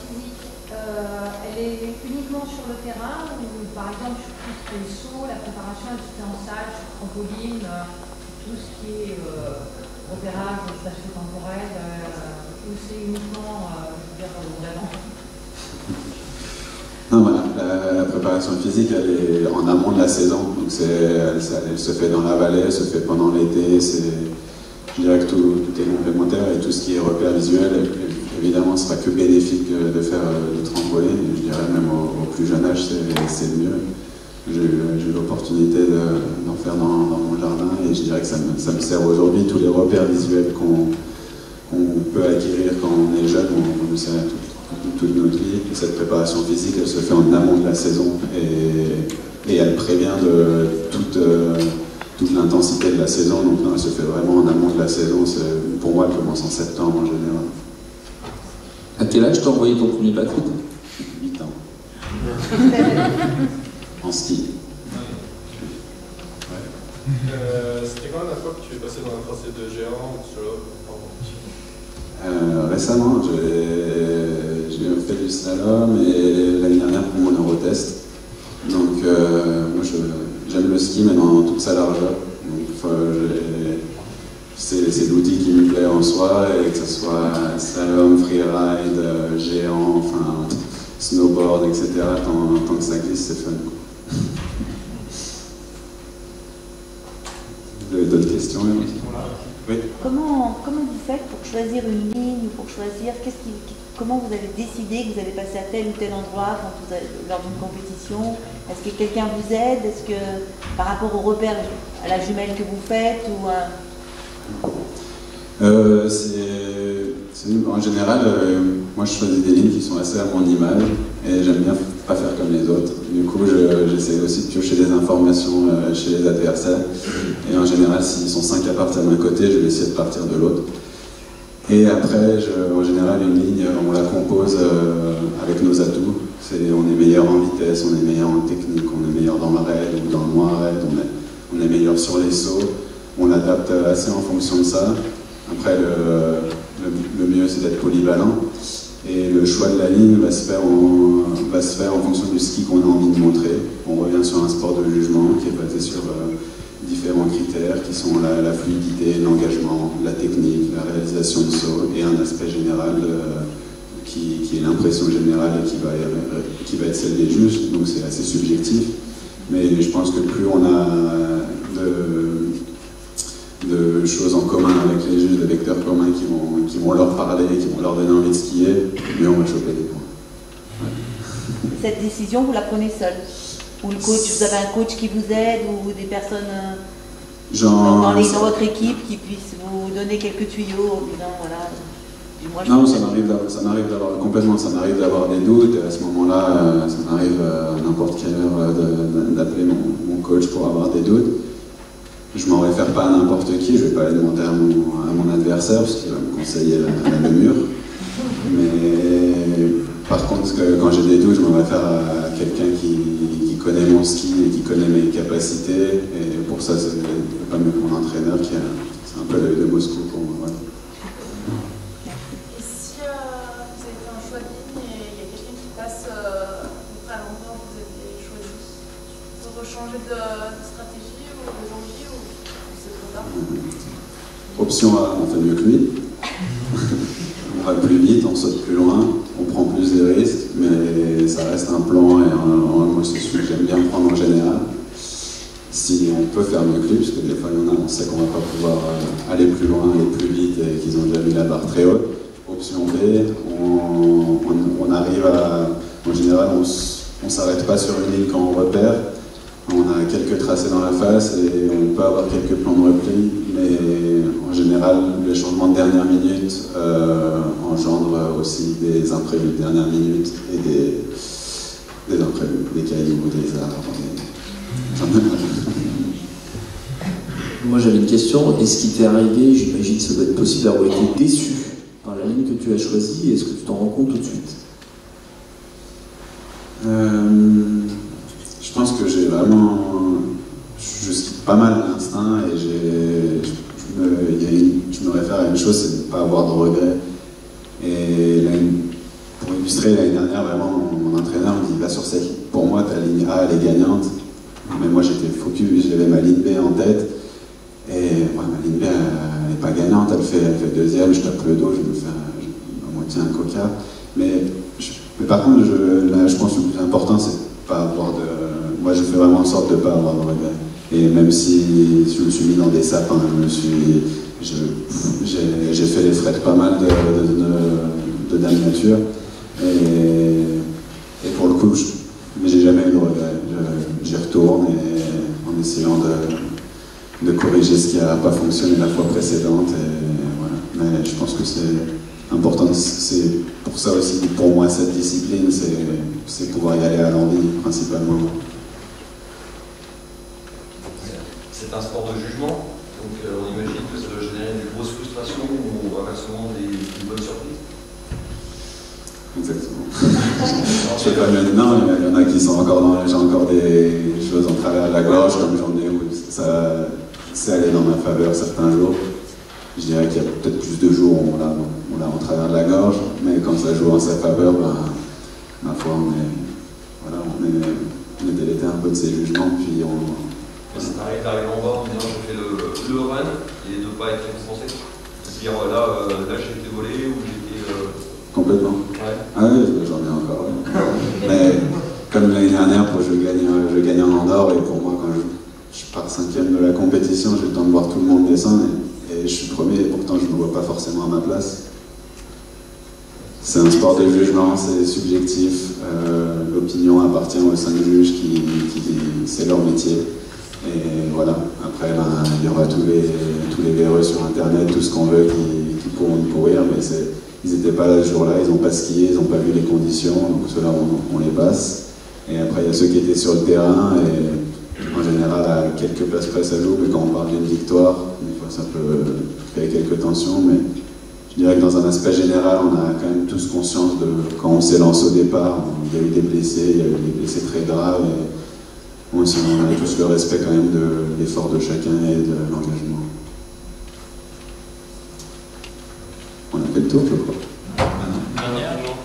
physique, euh, elle est uniquement sur le terrain ou par exemple sur tout ce qui est saut, la préparation elle se fait en salle, sur trampoline, tout ce qui est euh, repérage, station temporelle, euh, ou c'est uniquement, euh, je veux dire, vraiment. Non, voilà, la, la préparation physique, elle est en amont de la saison, donc elle, elle, elle se fait dans la vallée, elle se fait pendant l'été, je dirais que tout, tout est complémentaire et tout ce qui est repère visuel, évidemment, ce sera que bénéfique de, de faire de trampoline, je dirais même au, au plus jeune âge, c'est le mieux. J'ai eu l'opportunité d'en faire dans, dans mon jardin et je dirais que ça me, ça me sert aujourd'hui, tous les repères visuels qu'on qu'on peut acquérir quand on est jeune, on, on nous sert à tout. Toute notre vie, cette préparation physique, elle se fait en amont de la saison et, et elle prévient de toute, euh, toute l'intensité de la saison, donc non, elle se fait vraiment en amont de la saison. Pour moi, elle commence en septembre en général. À quel âge t'as envoyé ton premier patron? huit ans. En ski. Ouais. Euh, C'était quand la fois que tu es passé dans un tracé de géant ou solo? Euh, récemment, j'ai fait du slalom et l'année dernière pour mon Eurotest. Donc, euh, moi j'aime le ski, mais dans toute sa largeur. Donc, c'est l'outil qui me plaît en soi, et que ce soit slalom, freeride, euh, géant, enfin, snowboard, et cetera. Tant, tant que ça glisse, c'est fun. Vous avez d'autres questions? Oui. Comment, comment vous faites pour choisir une ligne, pour choisir, qu'est-ce qui, comment vous avez décidé que vous allez passer à tel ou tel endroit quand vous avez, lors d'une compétition? Est-ce que quelqu'un vous aide? Est-ce que par rapport au repère, à la jumelle que vous faites ou à... euh, c'est, en général, euh, moi je choisis des lignes qui sont assez à mon image et j'aime bien pas faire comme les autres. Du coup, j'essaie je, aussi de piocher des informations euh, chez les adversaires. Et en général, s'ils sont cinq à partir d'un côté, je vais essayer de partir de l'autre. Et après, je, en général, une ligne, on la compose euh, avec nos atouts. Est, on est meilleur en vitesse, on est meilleur en technique, on est meilleur dans le raid ou dans le moins raid, on est, on est meilleur sur les sauts. On adapte assez en fonction de ça. Après, le, le, le mieux, c'est d'être polyvalent. Et le choix de la ligne va se faire en, va se faire en fonction du ski qu'on a envie de montrer. On revient sur un sport de jugement qui est basé sur euh, différents critères qui sont la, la fluidité, l'engagement, la technique, la réalisation de saut et un aspect général euh, qui, qui est l'impression générale et qui va, euh, qui va être celle des juges. Donc c'est assez subjectif. Mais je pense que plus on a de... de choses en commun avec les juges, de vecteurs communs qui vont, qui vont leur parler, qui vont leur donner envie de skier, mais on va choper des points. Ouais. Cette décision, vous la prenez seule? Ou le coach, vous avez un coach qui vous aide, ou des personnes Genre... dans, les, dans votre équipe qui puissent vous donner quelques tuyaux en disant voilà, du moins je... Non, ça m'arrive d'avoir complètement, ça m'arrive d'avoir des doutes, et à ce moment-là, ça m'arrive à n'importe quelle heure d'appeler mon, mon coach pour avoir des doutes. Je m'en réfère pas à n'importe qui, je vais pas aller demander à mon, à mon adversaire parce qu'il va me conseiller la, la mûre. Mais par contre, quand j'ai des doutes, je m'en réfère à quelqu'un qui, qui connaît mon ski et qui connaît mes capacités. Et pour ça, c'est pas mieux que mon entraîneur qui a, c'est un peu l'œil de Moscou pour moi. Voilà. Et si euh, vous avez fait un choix de ligne et il y a quelqu'un qui passe euh, à l'endroit où vous avez choisi, vous rechangez de, de stratégie? Option A, on fait mieux que lui, on va plus vite, on saute plus loin, on prend plus de risques, mais ça reste un plan et un, un, moi c'est celui que j'aime bien prendre en général. Si on peut faire mieux que lui, parce que des fois il y en a, on sait qu'on va pas pouvoir aller plus loin et plus vite et qu'ils ont déjà mis la barre très haute. Option B, on, on, on arrive à... En général, on ne s'arrête pas sur une ligne quand on repère. On a quelques tracés dans la face et on peut avoir quelques plans de repli, mais en général, les changements de dernière minute euh, engendrent aussi des imprévus de dernière minute et des, des imprévus, des cailloux, des arbres. Et... Moi j'avais une question, est-ce qu'il t'est arrivé, j'imagine que ça doit être possible, d'avoir été déçu par la ligne que tu as choisie, est-ce que tu t'en rends compte tout de suite? euh... Je pense que j'ai vraiment, je skie pas mal à l'instinct et je me, y a une, je me réfère à une chose, c'est de ne pas avoir de regrets. Et là, pour illustrer, l'année dernière, vraiment, mon entraîneur me dit, va sur cette, pour moi, ta ligne A, elle est gagnante. Mais moi, j'étais focus, j'avais ma ligne B en tête. Et ouais, ma ligne B, elle n'est pas gagnante, elle fait, elle fait deuxième, je tape le dos, je me fais à moitié un coca. Mais, je, mais par contre, je, là, je pense que le plus important, c'est de pas avoir de... Moi, je fais vraiment en sorte de ne pas avoir de regrets. Et même si je me suis mis dans des sapins, j'ai fait les frais de pas mal de, de, de, de dame nature. Et, et pour le coup, je n'ai jamais eu de regrets. J'y retourne et, en essayant de, de corriger ce qui n'a pas fonctionné la fois précédente. Et voilà. Mais je pense que c'est important. C'est pour ça aussi, pour moi, cette discipline, c'est pouvoir y aller à l'envie, principalement. c'est un sport de jugement, donc euh, on imagine que ça doit générer des grosses frustrations ou inversement des, des bonnes surprises. Exactement. Je sais pas, mais non, il y en a qui sont encore dans, j'ai encore des choses en travers de la gorge, comme j'en ai où ça c'est allé dans ma faveur certains jours. Je dirais qu'il y a peut-être plus de jours où on l'a en travers de la gorge, mais quand ça joue en sa faveur, ben, ma foi, on est, voilà, on est, on est délété un peu de ses jugements, puis on... Et ça t'arrive d'arriver en bas en disant je fais le, le run et de ne pas être récompensé, c'est-à-dire là, là j'ai été volé ou j'ai été... Euh... Complètement. Ouais. Ah oui, j'en ai encore. Ouais. Mais comme l'année dernière, je gagnais, je gagnais en Andorre, et pour moi, quand je, je pars cinquième de la compétition, j'ai le temps de voir tout le monde descendre, et, et je suis premier, et pourtant je ne me vois pas forcément à ma place. C'est un sport de jugement, c'est subjectif. Euh, L'opinion appartient aux cinq juges, qui, qui, c'est leur métier. Et voilà, après, ben, il y aura tous les, tous les véreux sur Internet, tout ce qu'on veut, qui, qui pourront nous pourrir, mais c'est... Ils n'étaient pas là ce jour-là, ils n'ont pas skié, ils n'ont pas vu les conditions, donc ceux-là, on, on les passe. Et après, il y a ceux qui étaient sur le terrain, et en général, à quelques places près, ça joue, mais quand on parle d'une victoire, des fois, ça peut créer quelques tensions, mais je dirais que dans un aspect général, on a quand même tous conscience de quand on s'est lancé au départ, il y a eu des blessés, il y a eu des blessés très graves, et on, on a tous le respect quand même de l'effort de chacun et de l'engagement. On a fait le tour, je crois. Dernièrement,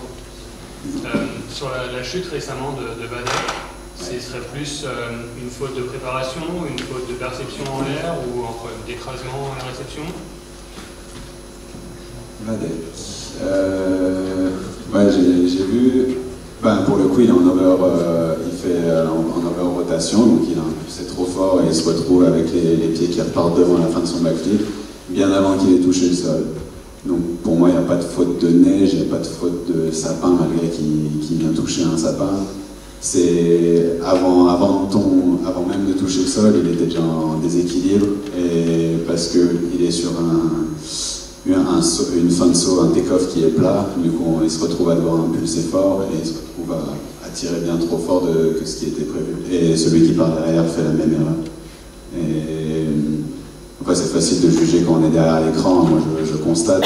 euh, sur la, la chute récemment de, de Badet, ce serait plus euh, une faute de préparation, une faute de perception en l'air ou enfin, d'écrasement à la réception. Badet. Euh, ouais, j'ai vu. Ben, pour le coup, il est en over, euh, il fait euh, en, en over rotation, donc il c'est trop fort et il se retrouve avec les, les pieds qui repartent devant la fin de son backflip, bien avant qu'il ait touché le sol. Donc pour moi, il n'y a pas de faute de neige, il n'y a pas de faute de sapin, malgré qu'il qui vient toucher un sapin. C'est avant, avant, avant même de toucher le sol, il était déjà en déséquilibre, et parce qu'il est sur un, un, un, une fin de saut, un take-off qui est plat, du coup on, il se retrouve à devoir impulser fort, et il se retrouve à, à tirer bien trop fort de, que ce qui était prévu. Et celui qui part derrière fait la même erreur. Et, Après, c'est facile de juger quand on est derrière l'écran. Moi, je, je constate,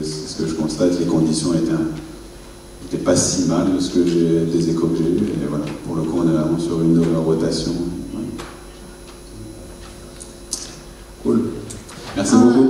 c'est ce que je constate, les conditions étaient, étaient pas si mal de ce que j'ai, des échos que j'ai eus. Et voilà, pour le coup, on est vraiment sur une nouvelle rotation. Ouais. Cool. Merci beaucoup.